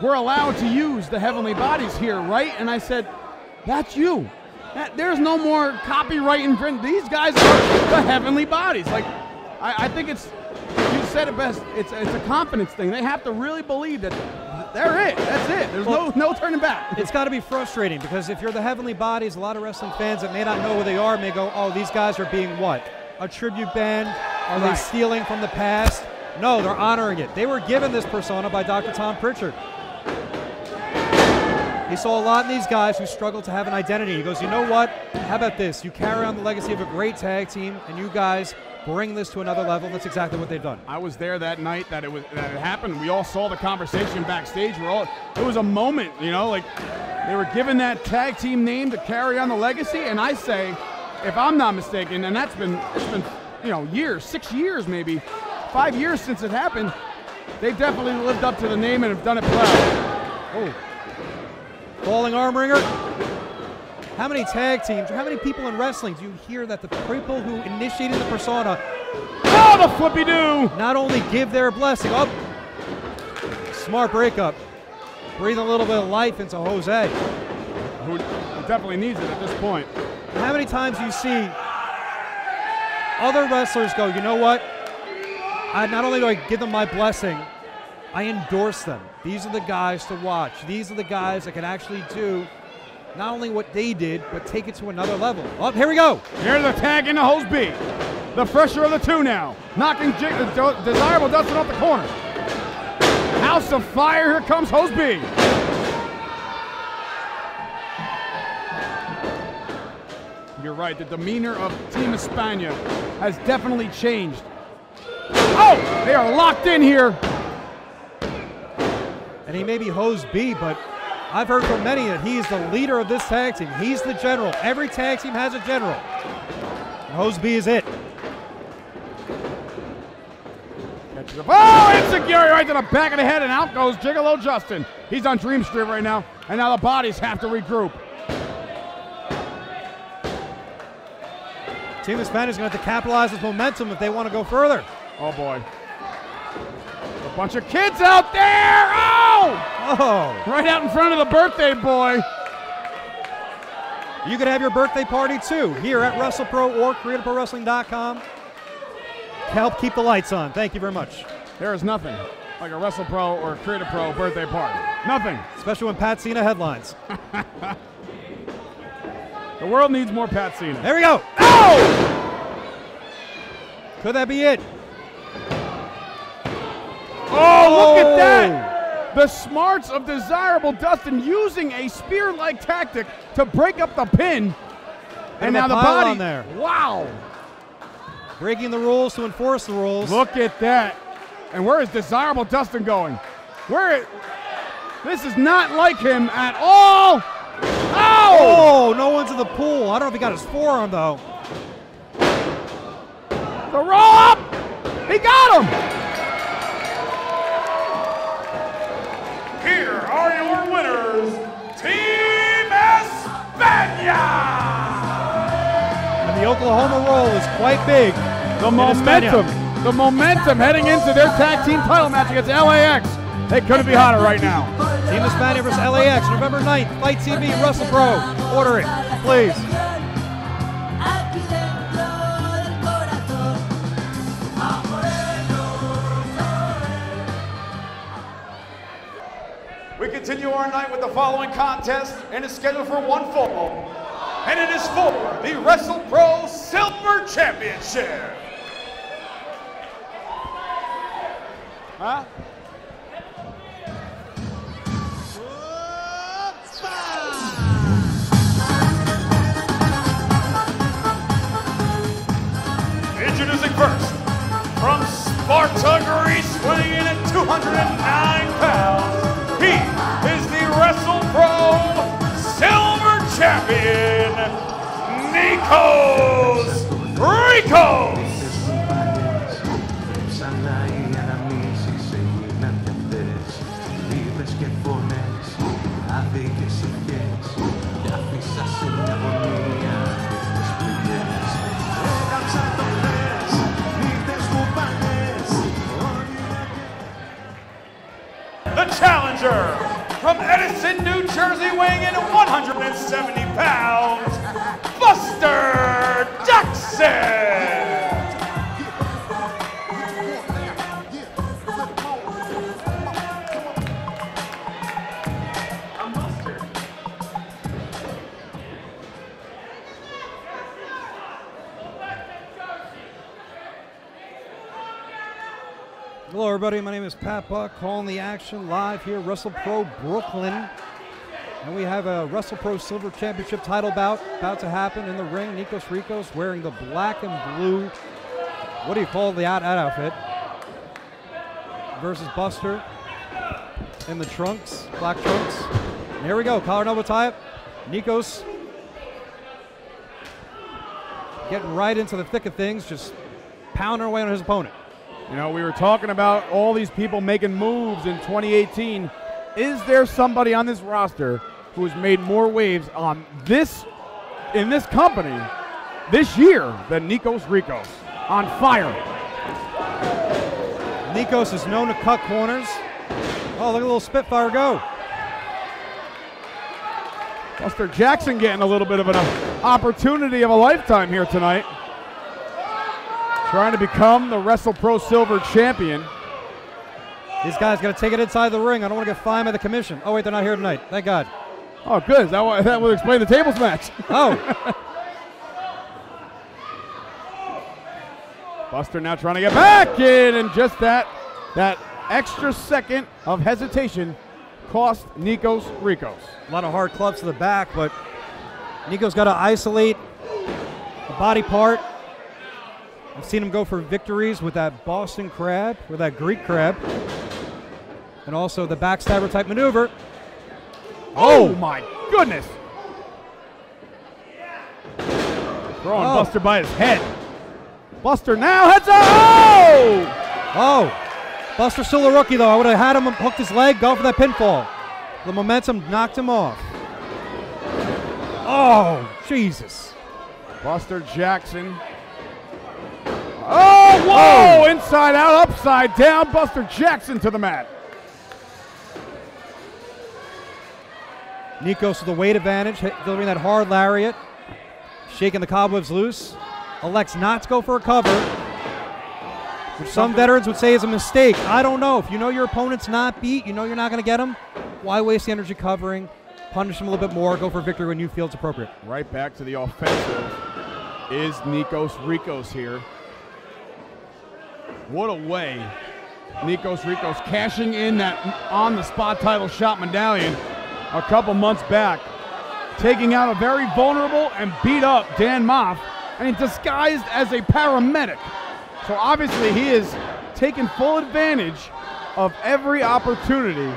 "We're allowed to use the Heavenly Bodies here, right?" And I said, "That's you. That, there's no more copyright infringement. These guys are the Heavenly Bodies. Like, I, I think it's, you said it best, it's, it's a confidence thing. They have to really believe that they're it. That's it. There's well, no, no turning back. It's got to be frustrating because if you're the Heavenly Bodies, a lot of wrestling fans that may not know where they are may go, oh, these guys are being what? A tribute band? Are right. they stealing from the past? No, they're honoring it. They were given this persona by Doctor Tom Pritchard. He saw a lot in these guys who struggle to have an identity. He goes, you know what? How about this? You carry on the legacy of a great tag team, and you guys bring this to another level. That's exactly what they've done. I was there that night that it was that it happened. We all saw the conversation backstage. We're all it was a moment, you know, like they were given that tag team name to carry on the legacy. And I say, if I'm not mistaken, and that's been it's been you know years, six years maybe, five years since it happened. They definitely lived up to the name and have done it proud. Oh. Falling arm ringer. How many tag teams, or how many people in wrestling do you hear that the people who initiated the persona, oh, the flippy do, not only give their blessing, up. Oh, smart breakup. Breathe a little bit of life into Jose. Who definitely needs it at this point. How many times do you see other wrestlers go, you know what? I not only do I give them my blessing, I endorse them. These are the guys to watch. These are the guys that can actually do not only what they did, but take it to another level. Oh, here we go. Here's the tag in the Hose B. The fresher of the two now. Knocking G Desirable Dustin off the corner. House of Fire, here comes Hose B. You're right, the demeanor of Team España has definitely changed. Oh, they are locked in here. And he may be Hose B, but I've heard from many that he is the leader of this tag team. He's the general. Every tag team has a general. And Hose B is it. Catches up. Oh, insecurity right to the back of the head, and out goes Gigolo Justin. He's on Dream Street right now, and now the Bodies have to regroup. Team España is going to have to capitalize this momentum if they want to go further. Oh, boy. A bunch of kids out there. Oh! Oh, right out in front of the birthday boy. You could have your birthday party too here at WrestlePro or creative pro wrestling dot com. Help keep the lights on. Thank you very much. There is nothing like a WrestlePro or CreativePro birthday party. Nothing. Especially when Pat Cena headlines. The world needs more Pat Cena. There we go. Oh! Could that be it? Oh, oh. Look at that. The smarts of Desirable Dustin using a spear-like tactic to break up the pin. And, and now the body on there. Wow. Breaking the rules to enforce the rules. Look at that. And where is Desirable Dustin going? Where? This is not like him at all. Oh! Oh, no one's in the pool. I don't know if he got his forearm, though. The roll-up. He got him. Here are your winners, Team España! And the Oklahoma roll is quite big. The momentum, España. the momentum heading into their tag team title match against L A X. They couldn't be hotter right now. Team España versus L A X, November ninth, Fight T V, WrestlePro. Order it, please. Continue our night with the following contest, and is scheduled for one fall, and it is for the WrestlePro Silver Championship. Huh? Introducing first, from Sparta, Greece, weighing in at two hundred nine pounds. He is the WrestlePro Silver Champion, Nikos Rikos. The challenger from Edison, New Jersey, weighing in at one hundred seventy pounds, Buster Jackson. Hello everybody, my name is Pat Buck, calling the action live here, WrestlePro Brooklyn. And we have a WrestlePro Silver Championship title bout about to happen in the ring. Nikos Rikos wearing the black and blue, what do you call the out outfit, versus Buster in the trunks, black trunks. And here we go, collar and elbow tie up. Nikos getting right into the thick of things, just pounding away on his opponent. You know, we were talking about all these people making moves in twenty eighteen. Is there somebody on this roster who has made more waves on this, in this company this year than Nikos Rikos? On fire. Nikos is known to cut corners. Oh, look at a little Spitfire go. Buster Jackson getting a little bit of an opportunity of a lifetime here tonight. Trying to become the WrestlePro Silver Champion. These guys got to take it inside the ring. I don't want to get fined by the commission. Oh, wait, they're not here tonight. Thank God. Oh, good. That, that will explain the tables match. Oh. Buster now trying to get back in, and just that, that extra second of hesitation cost Nikos Rikos. A lot of hard clubs to the back, but Nikos got to isolate the body part. I've seen him go for victories with that Boston crab, or that Greek crab, and also the backstabber type maneuver. Oh, oh my goodness! Throwing oh. Buster by his head. Buster now heads up. Oh! Oh! Buster's still a rookie though. I would have had him hooked his leg, gone for that pinfall. The momentum knocked him off. Oh, Jesus! Buster Jackson. Oh, whoa! Oh. Inside out, upside down, Buster Jackson to the mat. Nikos with the weight advantage, delivering that hard lariat, shaking the cobwebs loose. Elects not to go for a cover, which some veterans would say is a mistake. I don't know. If you know your opponent's not beat, you know you're not going to get him, why waste the energy covering? Punish him a little bit more, go for victory when you feel it's appropriate. Right back to the offensive is Nikos Rikos here. What a way. Nikos Rikos cashing in that on-the-spot title shot medallion a couple months back, taking out a very vulnerable and beat up Dan Maff, and disguised as a paramedic. So obviously he is taking full advantage of every opportunity.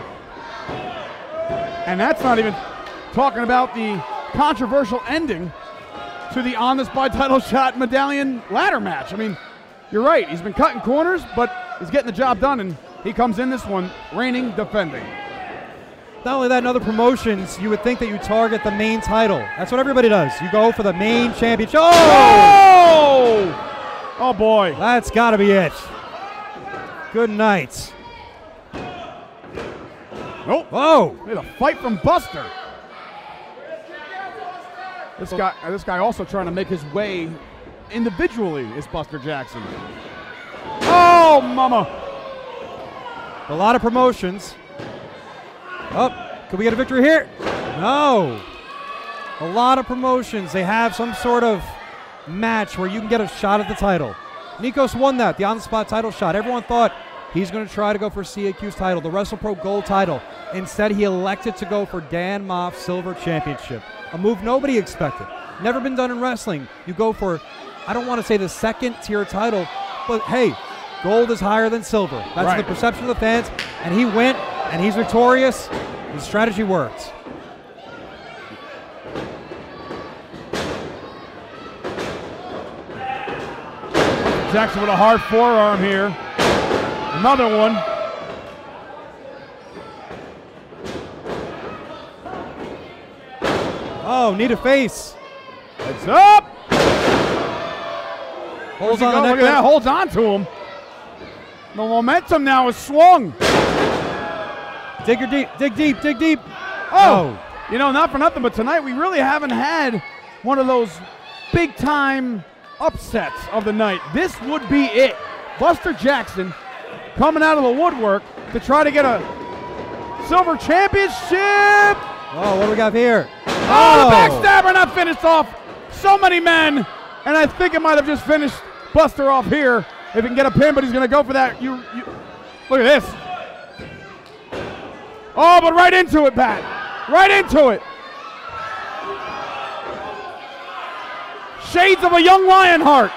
And that's not even talking about the controversial ending to the on-the-spot title shot medallion ladder match. I mean, you're right, he's been cutting corners, but he's getting the job done, and he comes in this one reigning, defending. Not only that, in other promotions, you would think that you target the main title. That's what everybody does. You go for the main championship. Oh! Oh, boy. That's got to be it. Good night. Nope. Oh! We had a fight from Buster. This guy, this guy also trying to make his way individually is Buster Jackson. Oh, mama. A lot of promotions. Oh, could we get a victory here? No. A lot of promotions. They have some sort of match where you can get a shot at the title. Nikos won that, the on-the-spot title shot. Everyone thought he's going to try to go for C A Q's title, the WrestlePro Gold title. Instead, he elected to go for Dan Maff's Silver Championship, a move nobody expected. Never been done in wrestling. You go for, I don't want to say the second tier title, but hey, gold is higher than silver. That's right. The perception of the fans, and he went, and he's victorious. His strategy worked. Jackson with a hard forearm here. Another one. Oh, need a face. It's up. Holds on, look at that, holds on to him. The momentum now is swung. Dig your deep, dig deep, dig deep. Oh, oh, you know, not for nothing, but tonight we really haven't had one of those big-time upsets of the night. This would be it. Buster Jackson coming out of the woodwork to try to get a silver championship. Oh, what do we got here? Oh, the backstabber not finished off. So many men, and I think it might have just finished Buster off here if he can get a pin, but he's going to go for that. You, you Look at this. Oh, but right into it, Pat. Right into it. Shades of a young Lionheart.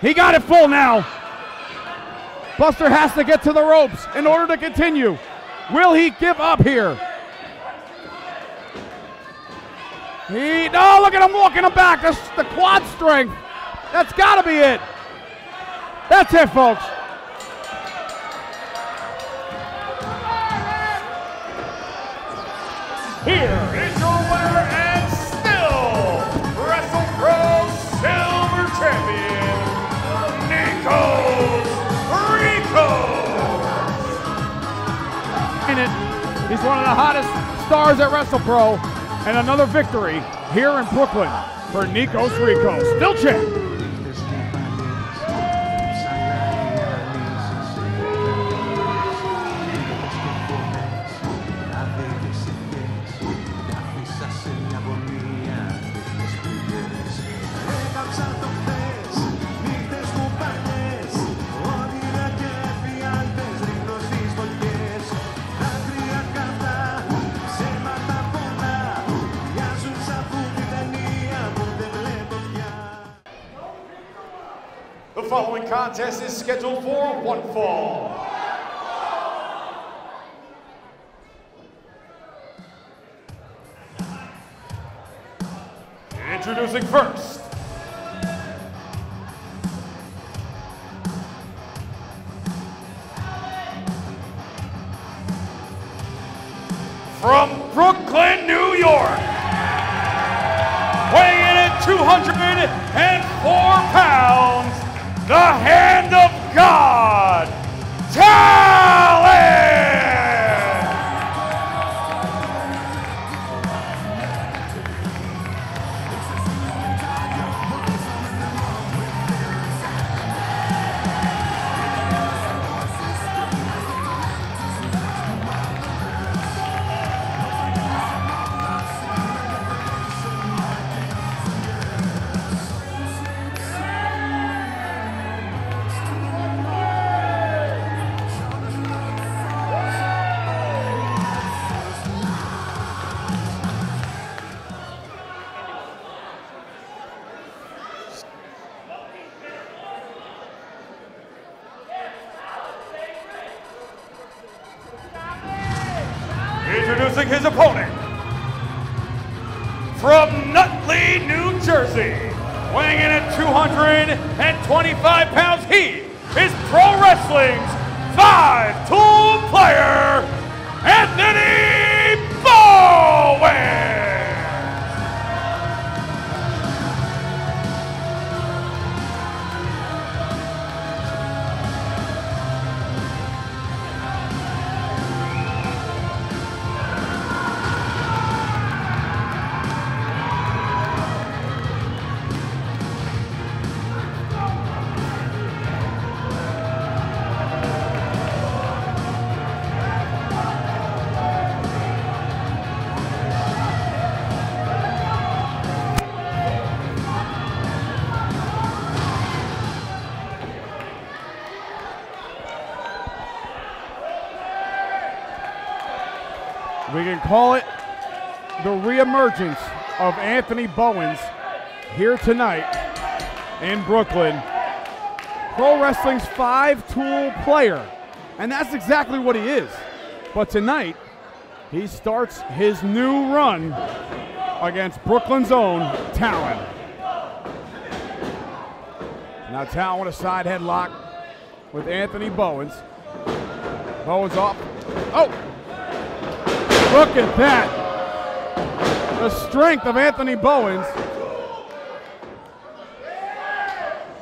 He got it full now. Buster has to get to the ropes in order to continue. Will he give up here? He, oh, look at him walking him back. That's the quad strength. That's gotta be it. That's it, folks. Here is your winner and still WrestlePro Silver Champion, Nikos Rikos. He's one of the hottest stars at WrestlePro, and another victory here in Brooklyn for Nikos Rikos. Still champ. The following contest is scheduled for one fall. Introducing first, from Brooklyn, New York, weighing in at two hundred four pounds, the hand of God, Talon. Introducing his opponent, from Nutley, New Jersey, weighing in at two hundred twenty-five pounds, he is pro wrestling's five-tool player, Anthony Bowens. We can call it the reemergence of Anthony Bowens here tonight in Brooklyn. Pro wrestling's five-tool player, and that's exactly what he is. But tonight, he starts his new run against Brooklyn's own Talon. Now Talon with a side headlock with Anthony Bowens. Bowens off. Oh! Look at that. The strength of Anthony Bowens.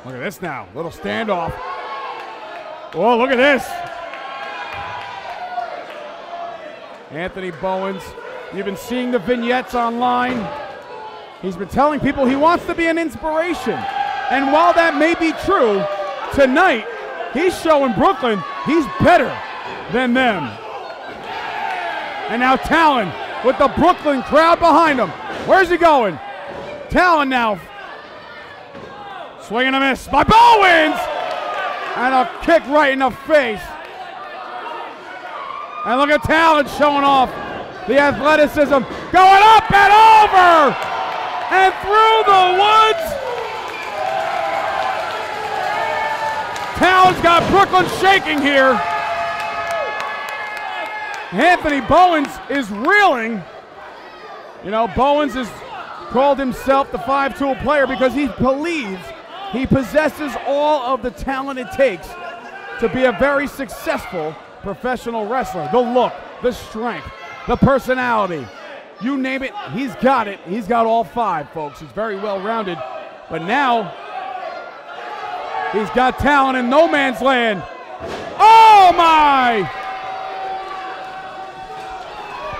Look at this now. Little standoff. Oh, look at this. Anthony Bowens, you've been seeing the vignettes online. He's been telling people he wants to be an inspiration. And while that may be true, tonight he's showing Brooklyn he's better than them. And now Talon with the Brooklyn crowd behind him. Where's he going? Talon now. Swinging a miss by Bowens. and a kick right in the face. And look at Talon showing off the athleticism, going up and over and through the woods. Talon's got Brooklyn shaking here. Anthony Bowens is reeling. You know, Bowens has called himself the five-tool player because he believes he possesses all of the talent it takes to be a very successful professional wrestler. The look, the strength, the personality, you name it, he's got it. He's got all five, folks. He's very well-rounded. But now, he's got talent in no man's land. Oh, my!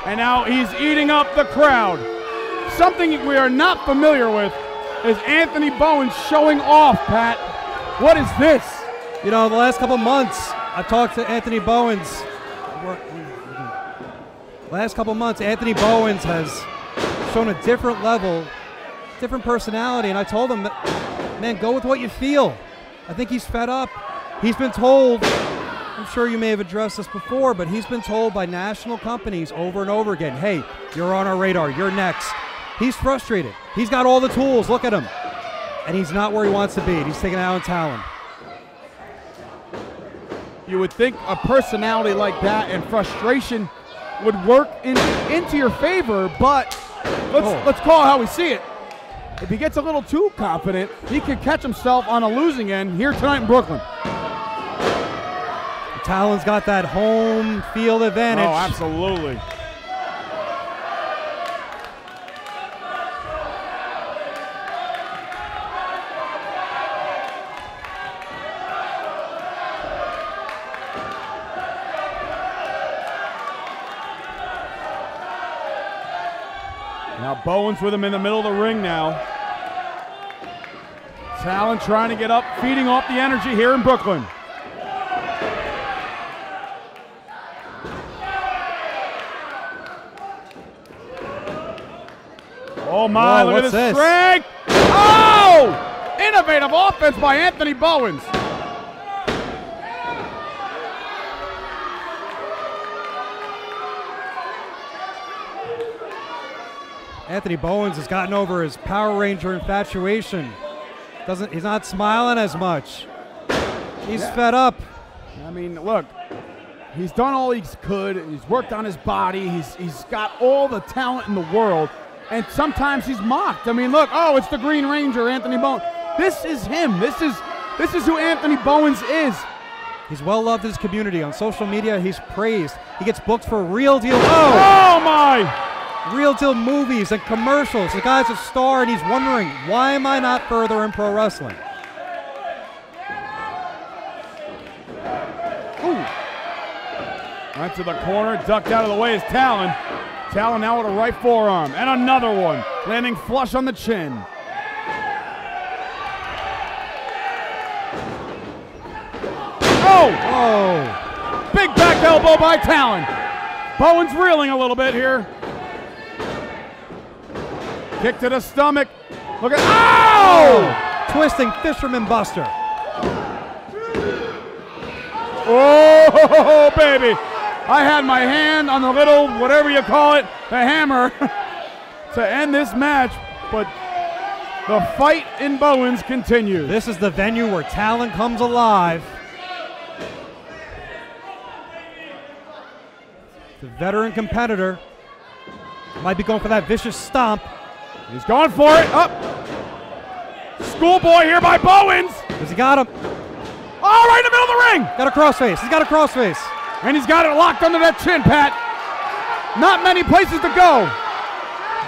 And now he's eating up the crowd. Something we are not familiar with is Anthony Bowens showing off, Pat. What is this? You know, the last couple months, I've talked to Anthony Bowens. Last couple months, Anthony Bowens has shown a different level, different personality, and I told him, man, go with what you feel. I think he's fed up. He's been told, I'm sure you may have addressed this before, but he's been told by national companies over and over again, hey, you're on our radar, you're next. He's frustrated. He's got all the tools, look at him. And he's not where he wants to be, and he's taking it out on Talon. You would think a personality like that and frustration would work in, into your favor, but let's, oh. let's call it how we see it. If he gets a little too confident, he could catch himself on a losing end here tonight in Brooklyn. Talon's got that home field advantage. Oh, absolutely. Now Bowens with him in the middle of the ring now. Talon trying to get up, feeding off the energy here in Brooklyn. Oh my, Whoa, look at this strength! Oh! Innovative offense by Anthony Bowens. Anthony Bowens has gotten over his Power Ranger infatuation. Doesn't, he's not smiling as much. He's yeah. fed up. I mean, look, he's done all he could. He's worked on his body. He's, he's got all the talent in the world. And sometimes he's mocked. I mean, look, oh, it's the Green Ranger, Anthony Bowens. This is him. This is, this is who Anthony Bowens is. He's well-loved in his community. On social media, he's praised. He gets booked for real deal. Oh, oh my! Real deal movies and commercials. The guy's a star, and he's wondering, why am I not further in pro wrestling? Ooh. Right to the corner, ducked out of the way is Talon. Talon now with a right forearm, and another one, landing flush on the chin. Oh! Oh! Big back elbow by Talon. Bowens reeling a little bit here. Kick to the stomach. Look at, oh! Twisting fisherman buster. Oh, baby! I had my hand on the little, whatever you call it, the hammer to end this match, but the fight in Bowens continues. This is the venue where Talon comes alive. The veteran competitor might be going for that vicious stomp. He's going for it, up. Schoolboy here by Bowens. Because he got him. Oh, right in the middle of the ring. Got a crossface, he's got a crossface. And he's got it locked under that chin, Pat. Not many places to go.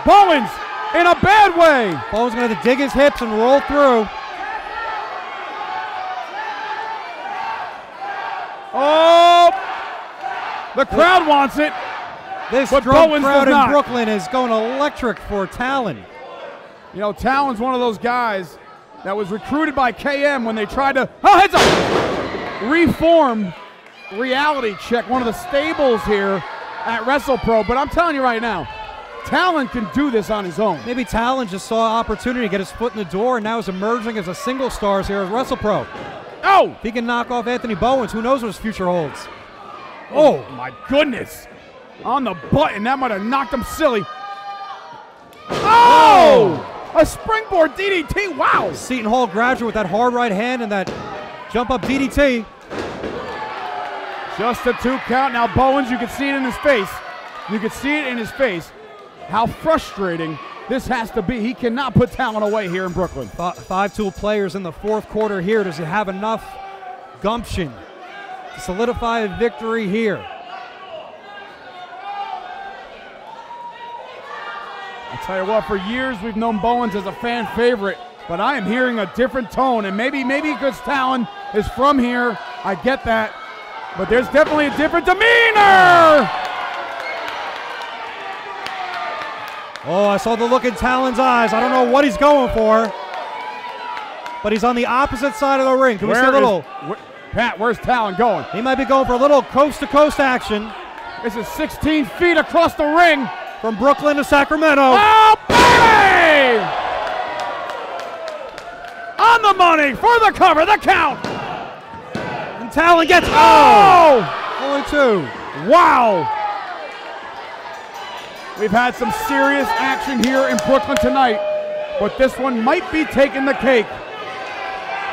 Bowens in a bad way. Bowens going to have to dig his hips and roll through. Oh! The crowd wants it. This drunk crowd in Brooklyn is going electric for Talon. You know, Talon's one of those guys that was recruited by K M when they tried to, oh, heads up, reform Reality Check, one of the stables here at WrestlePro, but I'm telling you right now, Talon can do this on his own. Maybe Talon just saw an opportunity to get his foot in the door and now is emerging as a single star here at WrestlePro. Oh! If he can knock off Anthony Bowens, who knows what his future holds. Oh, oh my goodness. On the button, that might have knocked him silly. Oh! A springboard D D T, wow! Seton Hall graduate with that hard right hand and that jump up D D T. Just a two count. Now Bowens, you can see it in his face. You can see it in his face. How frustrating this has to be. He cannot put Talon away here in Brooklyn. Five tool players in the fourth quarter here. Does he have enough gumption to solidify a victory here? I tell you what, for years we've known Bowens as a fan favorite, but I am hearing a different tone, and maybe maybe because Talon is from here, I get that, but there's definitely a different demeanor. Oh, I saw the look in Talon's eyes. I don't know what he's going for, but he's on the opposite side of the ring. Can we see a little? Where, Pat, where's Talon going? He might be going for a little coast-to-coast action. This is sixteen feet across the ring. From Brooklyn to Sacramento. Oh, baby! On the money for the cover, the count. And Talon gets, oh! Only two. Wow. We've had some serious action here in Brooklyn tonight, but this one might be taking the cake.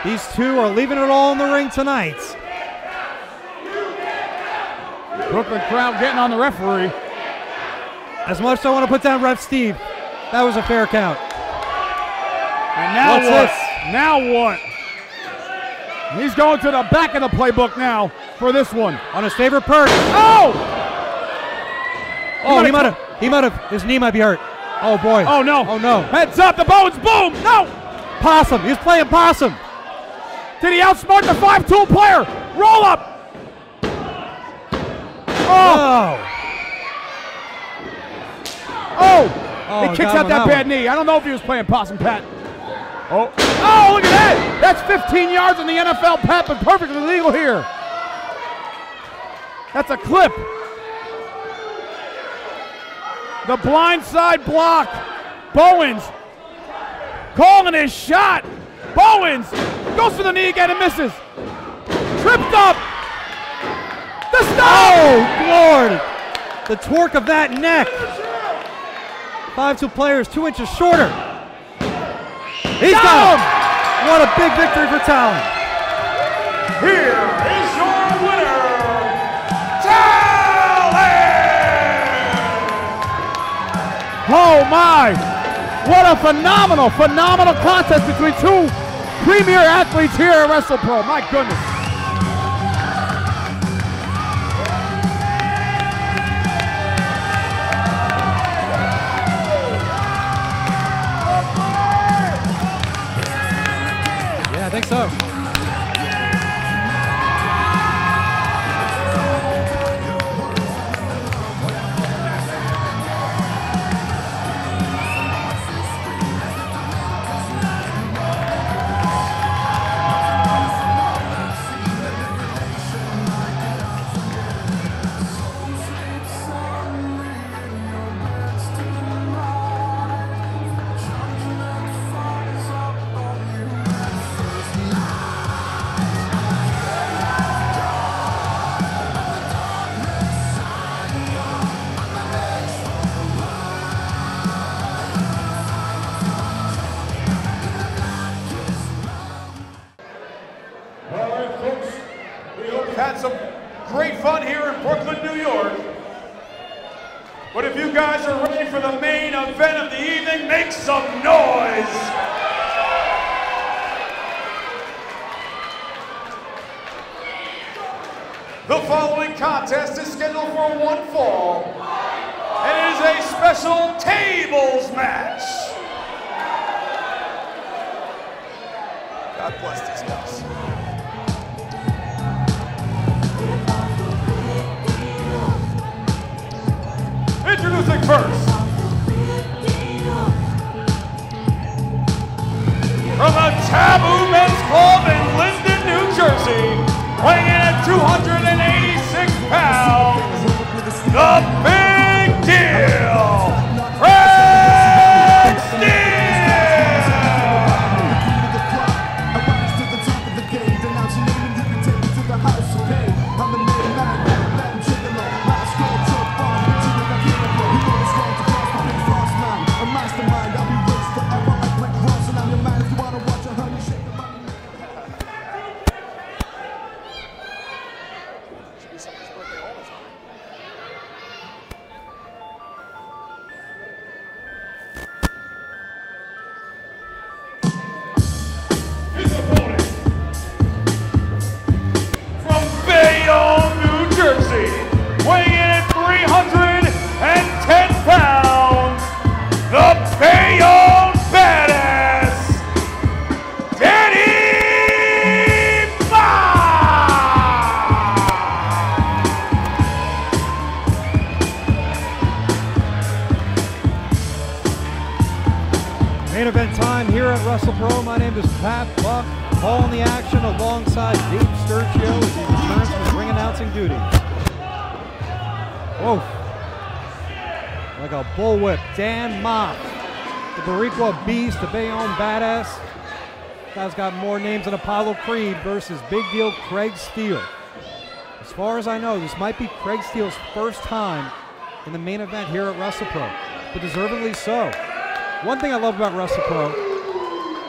These two are leaving it all in the ring tonight. Brooklyn crowd getting on the referee. As much as I want to put down Ref Steve, that was a fair count. And now What's what? This? Now what? He's going to the back of the playbook now for this one. On his favorite perch. Oh! Oh, he might have, he might have, his knee might be hurt. Oh boy. Oh no. Oh no. Heads up, the Bowens, boom, no! Possum, he's playing possum. Did he outsmart the five-tool player? Roll up! Oh! Oh. Oh, oh, he kicks out that bad knee. I don't know if he was playing possum, Pat. Oh, oh, look at that. That's fifteen yards in the N F L, Pat, but perfectly legal here. That's a clip. The blindside block. Bowens calling his shot. Bowens goes for the knee again and misses. Tripped up. The stop. Oh, Lord. The torque of that neck. five two players, two inches shorter. He's got him! What a big victory for Talon. Here is your winner, Talon! Oh my, what a phenomenal, phenomenal contest between two premier athletes here at WrestlePro, my goodness. I think so. WrestlePro. My name is Pat Buck, calling the action alongside Dave Sturcio as he returns from ring announcing duty. Whoa. Like a bullwhip, Dan Maff, the Boricua Beast, the Bayonne Badass. Guy's got more names than Apollo Creed versus Big Deal Craig Steele. As far as I know, this might be Craig Steele's first time in the main event here at WrestlePro, but deservedly so. One thing I love about WrestlePro,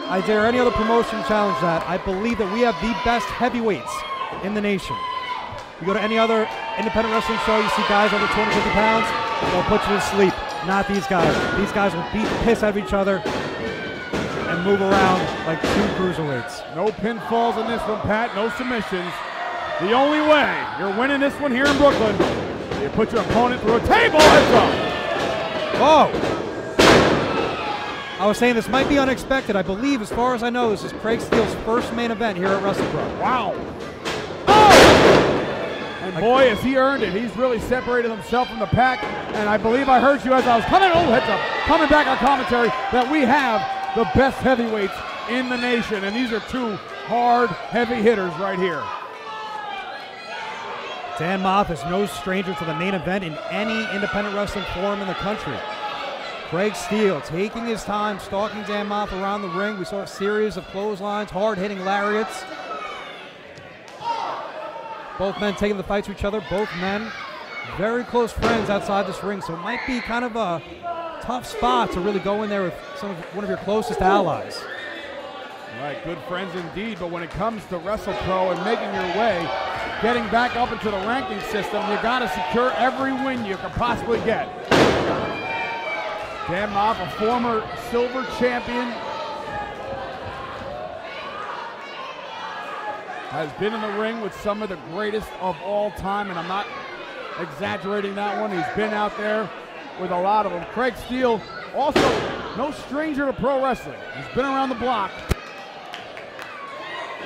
I dare any other promotion challenge that, I believe that we have the best heavyweights in the nation. You go to any other independent wrestling show, you see guys over two hundred fifty pounds, they'll put you to sleep. Not these guys. These guys will beat the piss out of each other and move around like two cruiserweights. No pinfalls in this one, Pat. No submissions. The only way you're winning this one here in Brooklyn, you put your opponent through a table and go. Oh! I was saying this might be unexpected. I believe, as far as I know, this is Craig Steele's first main event here at WrestlePro. Wow. And boy, has he earned it. He's really separated himself from the pack. And I believe I heard you as I was coming, oh, heads up, coming back on commentary that we have the best heavyweights in the nation. And these are two hard, heavy hitters right here. Dan Maff is no stranger to the main event in any independent wrestling forum in the country. Craig Steele taking his time, stalking Dan Maff around the ring. We saw a series of clotheslines, hard-hitting lariats. Both men taking the fight to each other. Both men very close friends outside this ring, so it might be kind of a tough spot to really go in there with some of, one of your closest allies. All right, good friends indeed, but when it comes to WrestlePro and making your way, getting back up into the ranking system, you gotta secure every win you can possibly get. Dan Maff, a former silver champion, has been in the ring with some of the greatest of all time, and I'm not exaggerating that one. He's been out there with a lot of them. Craig Steele, also no stranger to pro wrestling. He's been around the block.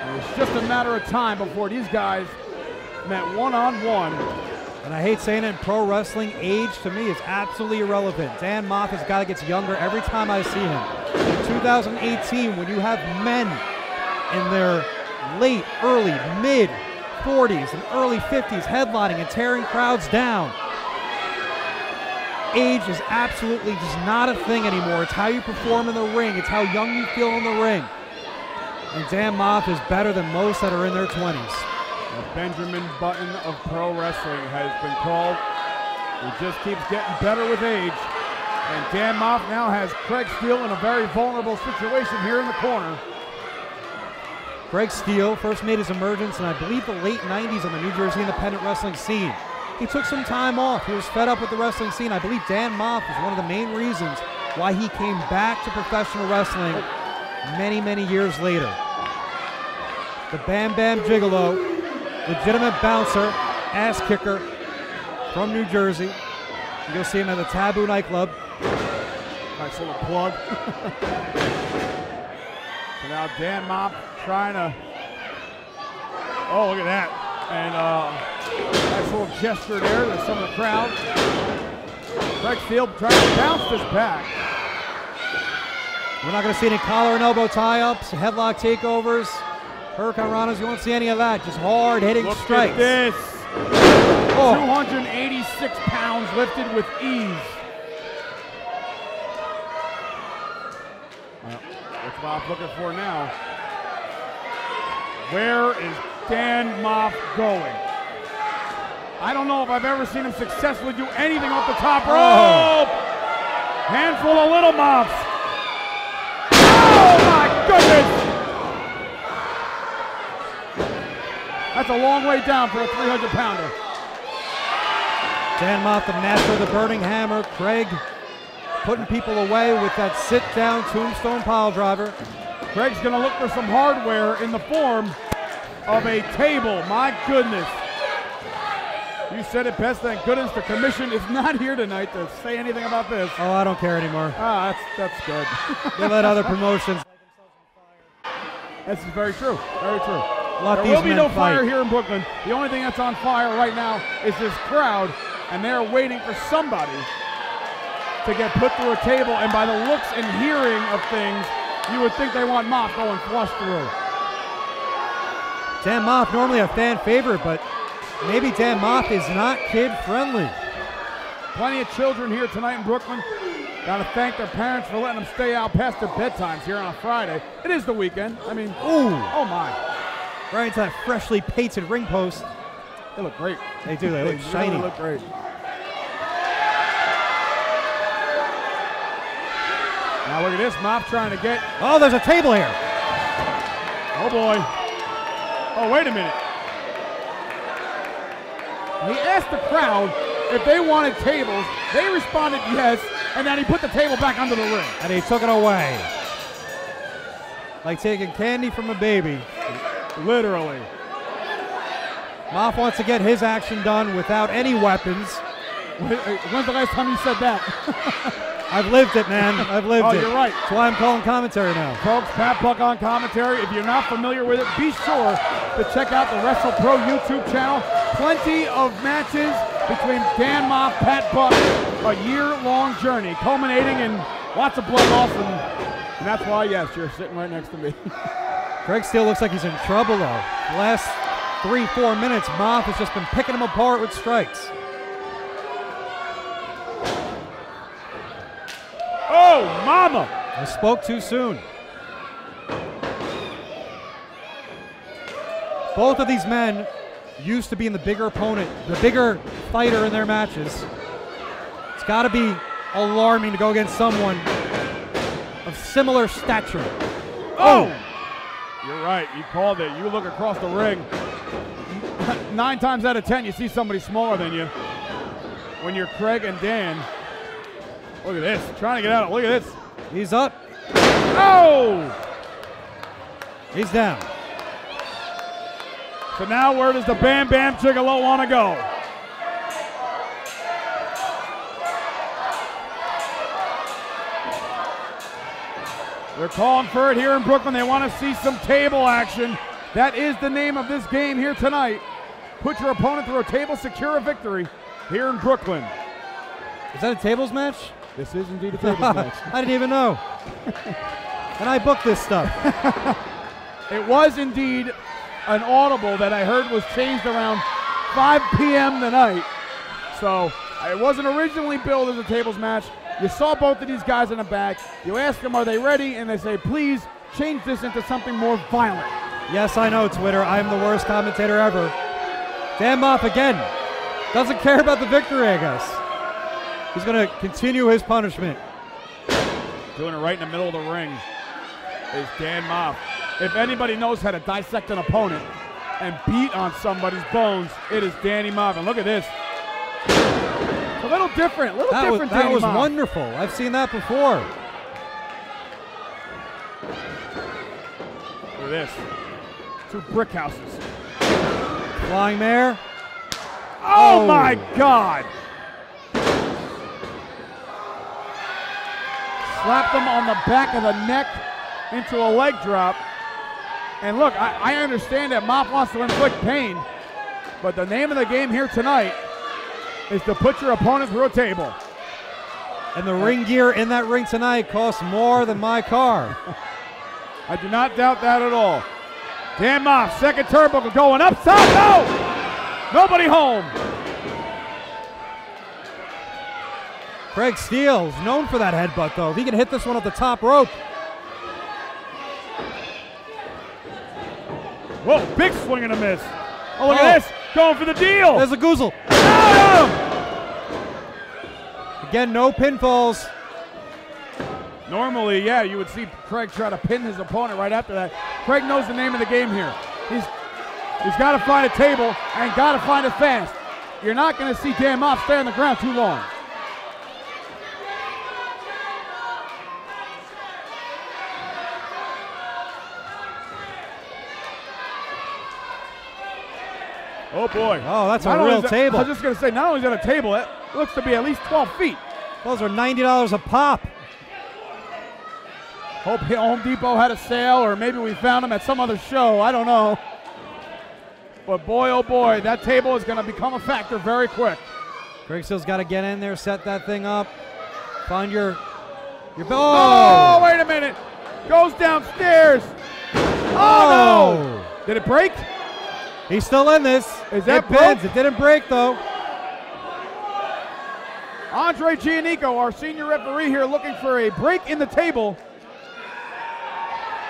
And it's just a matter of time before these guys met one-on-one. And I hate saying it, in pro wrestling, age to me is absolutely irrelevant. Dan Maff is a guy that gets younger every time I see him. In two thousand eighteen, when you have men in their late, early, mid forties and early fifties headlining and tearing crowds down, age is absolutely just not a thing anymore. It's how you perform in the ring. It's how young you feel in the ring. And Dan Maff is better than most that are in their twenties. The Benjamin Button of pro wrestling has been called. It just keeps getting better with age. And Dan Maff now has Craig Steele in a very vulnerable situation here in the corner. Craig Steele first made his emergence in, I believe, the late nineties on the New Jersey independent wrestling scene. He took some time off. He was fed up with the wrestling scene. I believe Dan Maff was one of the main reasons why he came back to professional wrestling many, many years later. The Bam Bam Gigolo, legitimate bouncer, ass kicker from New Jersey. You go see him at the Taboo nightclub. Nice little plug. So now Dan Maff trying to, oh, look at that. And uh, nice little gesture there to some of the crowd. Craig Steele trying to bounce this back. We're not going to see any collar and elbow tie-ups, headlock takeovers, Hurricane Ranas. You won't see any of that. Just hard-hitting strikes. Look at this. Oh. two hundred eighty-six pounds lifted with ease. Well, what's Maff looking for now? Where is Dan Maff going? I don't know if I've ever seen him successfully do anything off the top rope. Oh. Handful of little Maffs. That's a long way down for a three hundred pounder. Dan Maff, the master of the burning hammer. Craig putting people away with that sit-down tombstone pile driver. Craig's gonna look for some hardware in the form of a table. My goodness. You said it best, thank goodness the commission is not here tonight to say anything about this. Oh, I don't care anymore. Ah, that's, that's good. They let other promotions. This is very true, very true. There will be no fire here in Brooklyn. The only thing that's on fire right now is this crowd, and they're waiting for somebody to get put through a table. And by the looks and hearing of things, You would think they want Maff going flush through. Dan Maff, normally a fan favorite, but maybe Dan Maff is not kid-friendly. Plenty of children here tonight in Brooklyn. Got to thank their parents for letting them stay out past their bedtimes here on a Friday. It is the weekend. I mean, ooh, oh my. Right into that freshly painted ring post. They look great. They do. They, they look really shiny. They look great. Now look at this, Maff trying to get. Oh, there's a table here. Oh boy. Oh, wait a minute. He asked the crowd if they wanted tables. They responded yes, and then he put the table back under the ring. And he took it away. Like taking candy from a baby. Literally. Maff wants to get his action done without any weapons. When's the last time you said that? I've lived it, man. I've lived oh, it. Oh, you're right. That's why I'm calling commentary now. Folks, Pat Buck on commentary. If you're not familiar with it, be sure to check out the WrestlePro YouTube channel. Plenty of matches between Dan Maff, Pat Buck. A year-long journey, culminating in lots of blood loss, and, and that's why, yes, you're sitting right next to me. Craig Steele looks like he's in trouble, though. The last three, four minutes, Maff has just been picking him apart with strikes. Oh, mama! I spoke too soon. Both of these men used to be in the bigger opponent, the bigger fighter in their matches. It's got to be alarming to go against someone of similar stature. Oh! You're right. You called it. You look across the ring. Nine times out of ten, you see somebody smaller than you. When you're Craig and Dan. Look at this, trying to get out. Look at this. He's up. Oh! He's down. So now where does the Bam Bam Gigolo want to go? They're calling for it here in Brooklyn. They want to see some table action. That is the name of this game here tonight. Put your opponent through a table, secure a victory here in Brooklyn. Is that a tables match? This is indeed a tables match. I didn't even know. And I booked this stuff. It was indeed an audible that I heard was changed around five p m tonight. So it wasn't originally billed as a tables match. You saw both of these guys in the back. You ask them, are they ready? And they say, please change this into something more violent. Yes, I know, Twitter. I'm the worst commentator ever. Dan Maff again. Doesn't care about the victory, I guess. He's going to continue his punishment. Doing it right in the middle of the ring is Dan Maff. If anybody knows how to dissect an opponent and beat on somebody's bones, it is Danny Maff. And look at this. A little different, a little that different was, Danny That was Maff. Wonderful. I've seen that before. Look at this. Two brick houses. Flying mare. Oh, oh my God. Slapped them on the back of the neck into a leg drop. And look, I, I understand that Maff wants to inflict pain, but the name of the game here tonight is to put your opponent through a table. And the ring gear in that ring tonight costs more than my car. I do not doubt that at all. Dan Maff, second turnbuckle going up top. No! Nobody home. Craig Steele is known for that headbutt, though. If he can hit this one at the top rope. Whoa, big swing and a miss. Oh, look oh. at this. Going for the deal. There's a goozle. Oh! Again, no pinfalls. Normally, yeah, you would see Craig try to pin his opponent right after that. Craig knows the name of the game here. He's, he's got to find a table and got to find it fast. You're not going to see Dan Maff stay on the ground too long. Oh, boy. Oh, that's a real table. I was just going to say, not only is that a table, it looks to be at least twelve feet. Those are ninety dollars a pop. Hope Home Depot had a sale, or maybe we found them at some other show. I don't know. But, boy, oh, boy, that table is going to become a factor very quick. Craig Steele's got to get in there, set that thing up. Find your... your. Oh, oh wait a minute. Goes downstairs. Oh, oh no! Did it break? He's still in this. Is that broke? It didn't break though. Andre Giannico, our senior referee here, looking for a break in the table.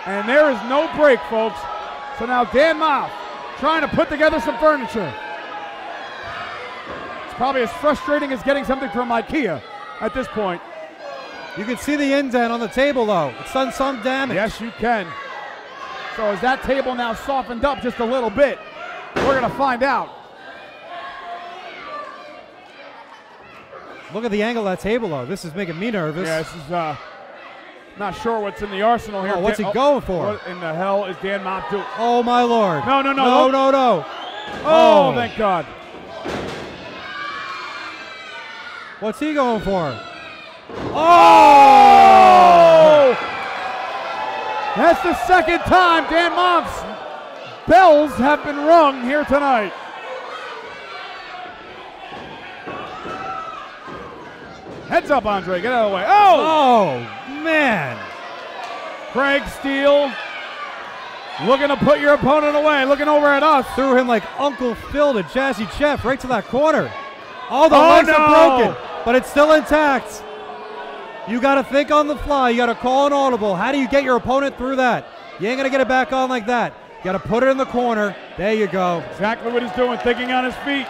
And there is no break, folks. So now Dan Maff trying to put together some furniture. It's probably as frustrating as getting something from IKEA at this point. You can see the indent on the table, though. It's done some damage. Yes, you can. So is that table now softened up just a little bit? We're going to find out. Look at the angle of that table, though. This is making me nervous. Yeah, this is uh, not sure what's in the arsenal here. Oh, what's he oh, going for? What in the hell is Dan Maff doing? Oh, my Lord. No, no, no. No, no, no. Oh, oh, thank God. What's he going for? Oh! That's the second time Dan Maff's bells have been rung here tonight. Heads up, Andre. Get out of the way. Oh! Oh, man. Craig Steele looking to put your opponent away, looking over at us. Threw him like Uncle Phil to Jazzy Jeff right to that corner. All the oh, legs no. are broken, but it's still intact. You got to think on the fly. You got to call an audible. How do you get your opponent through that? You ain't going to get it back on like that. You got to put it in the corner. There you go. Exactly what he's doing, thinking on his feet.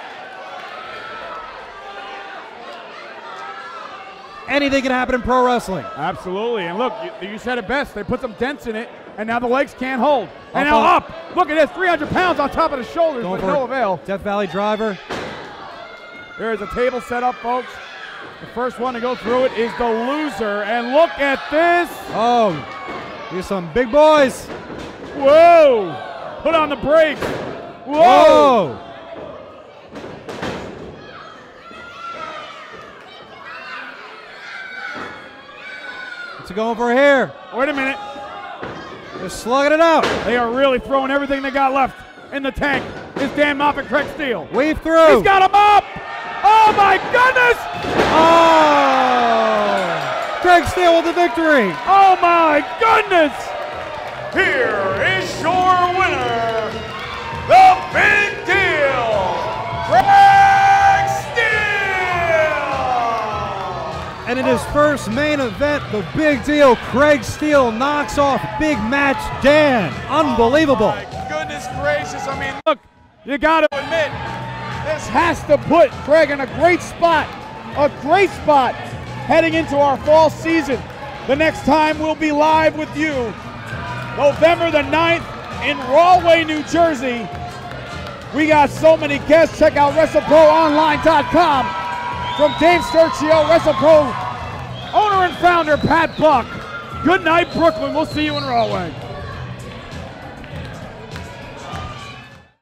Anything can happen in pro wrestling. Absolutely. And look, you, you said it best. They put some dents in it, and now the legs can't hold. And up now on. up. Look at this, three hundred pounds on top of the shoulders with no avail. Death Valley driver. There is a table set up, folks. The first one to go through it is the loser. And look at this. Oh, here's some big boys. Whoa. Put on the brakes. Whoa. Whoa. What's it going for here? Wait a minute. They're slugging it out. They are really throwing everything they got left in the tank. It's Dan Maff and Craig Steele. Weave through. He's got him up. Oh, my goodness. Oh. Craig Steele with the victory. Oh, my goodness. Here is your winner, the Big Deal, Craig Steele. And in his first main event, the Big Deal, Craig Steele knocks off Big Match Dan. Unbelievable. Oh, my goodness gracious. I mean, look, you got to admit, this has to put Craig in a great spot, a great spot heading into our fall season. The next time we'll be live with you, November the ninth in Rahway, New Jersey. We got so many guests. Check out WrestlePro Online dot com. From Dave Sturcio, WrestlePro owner and founder Pat Buck. Good night, Brooklyn. We'll see you in Rahway.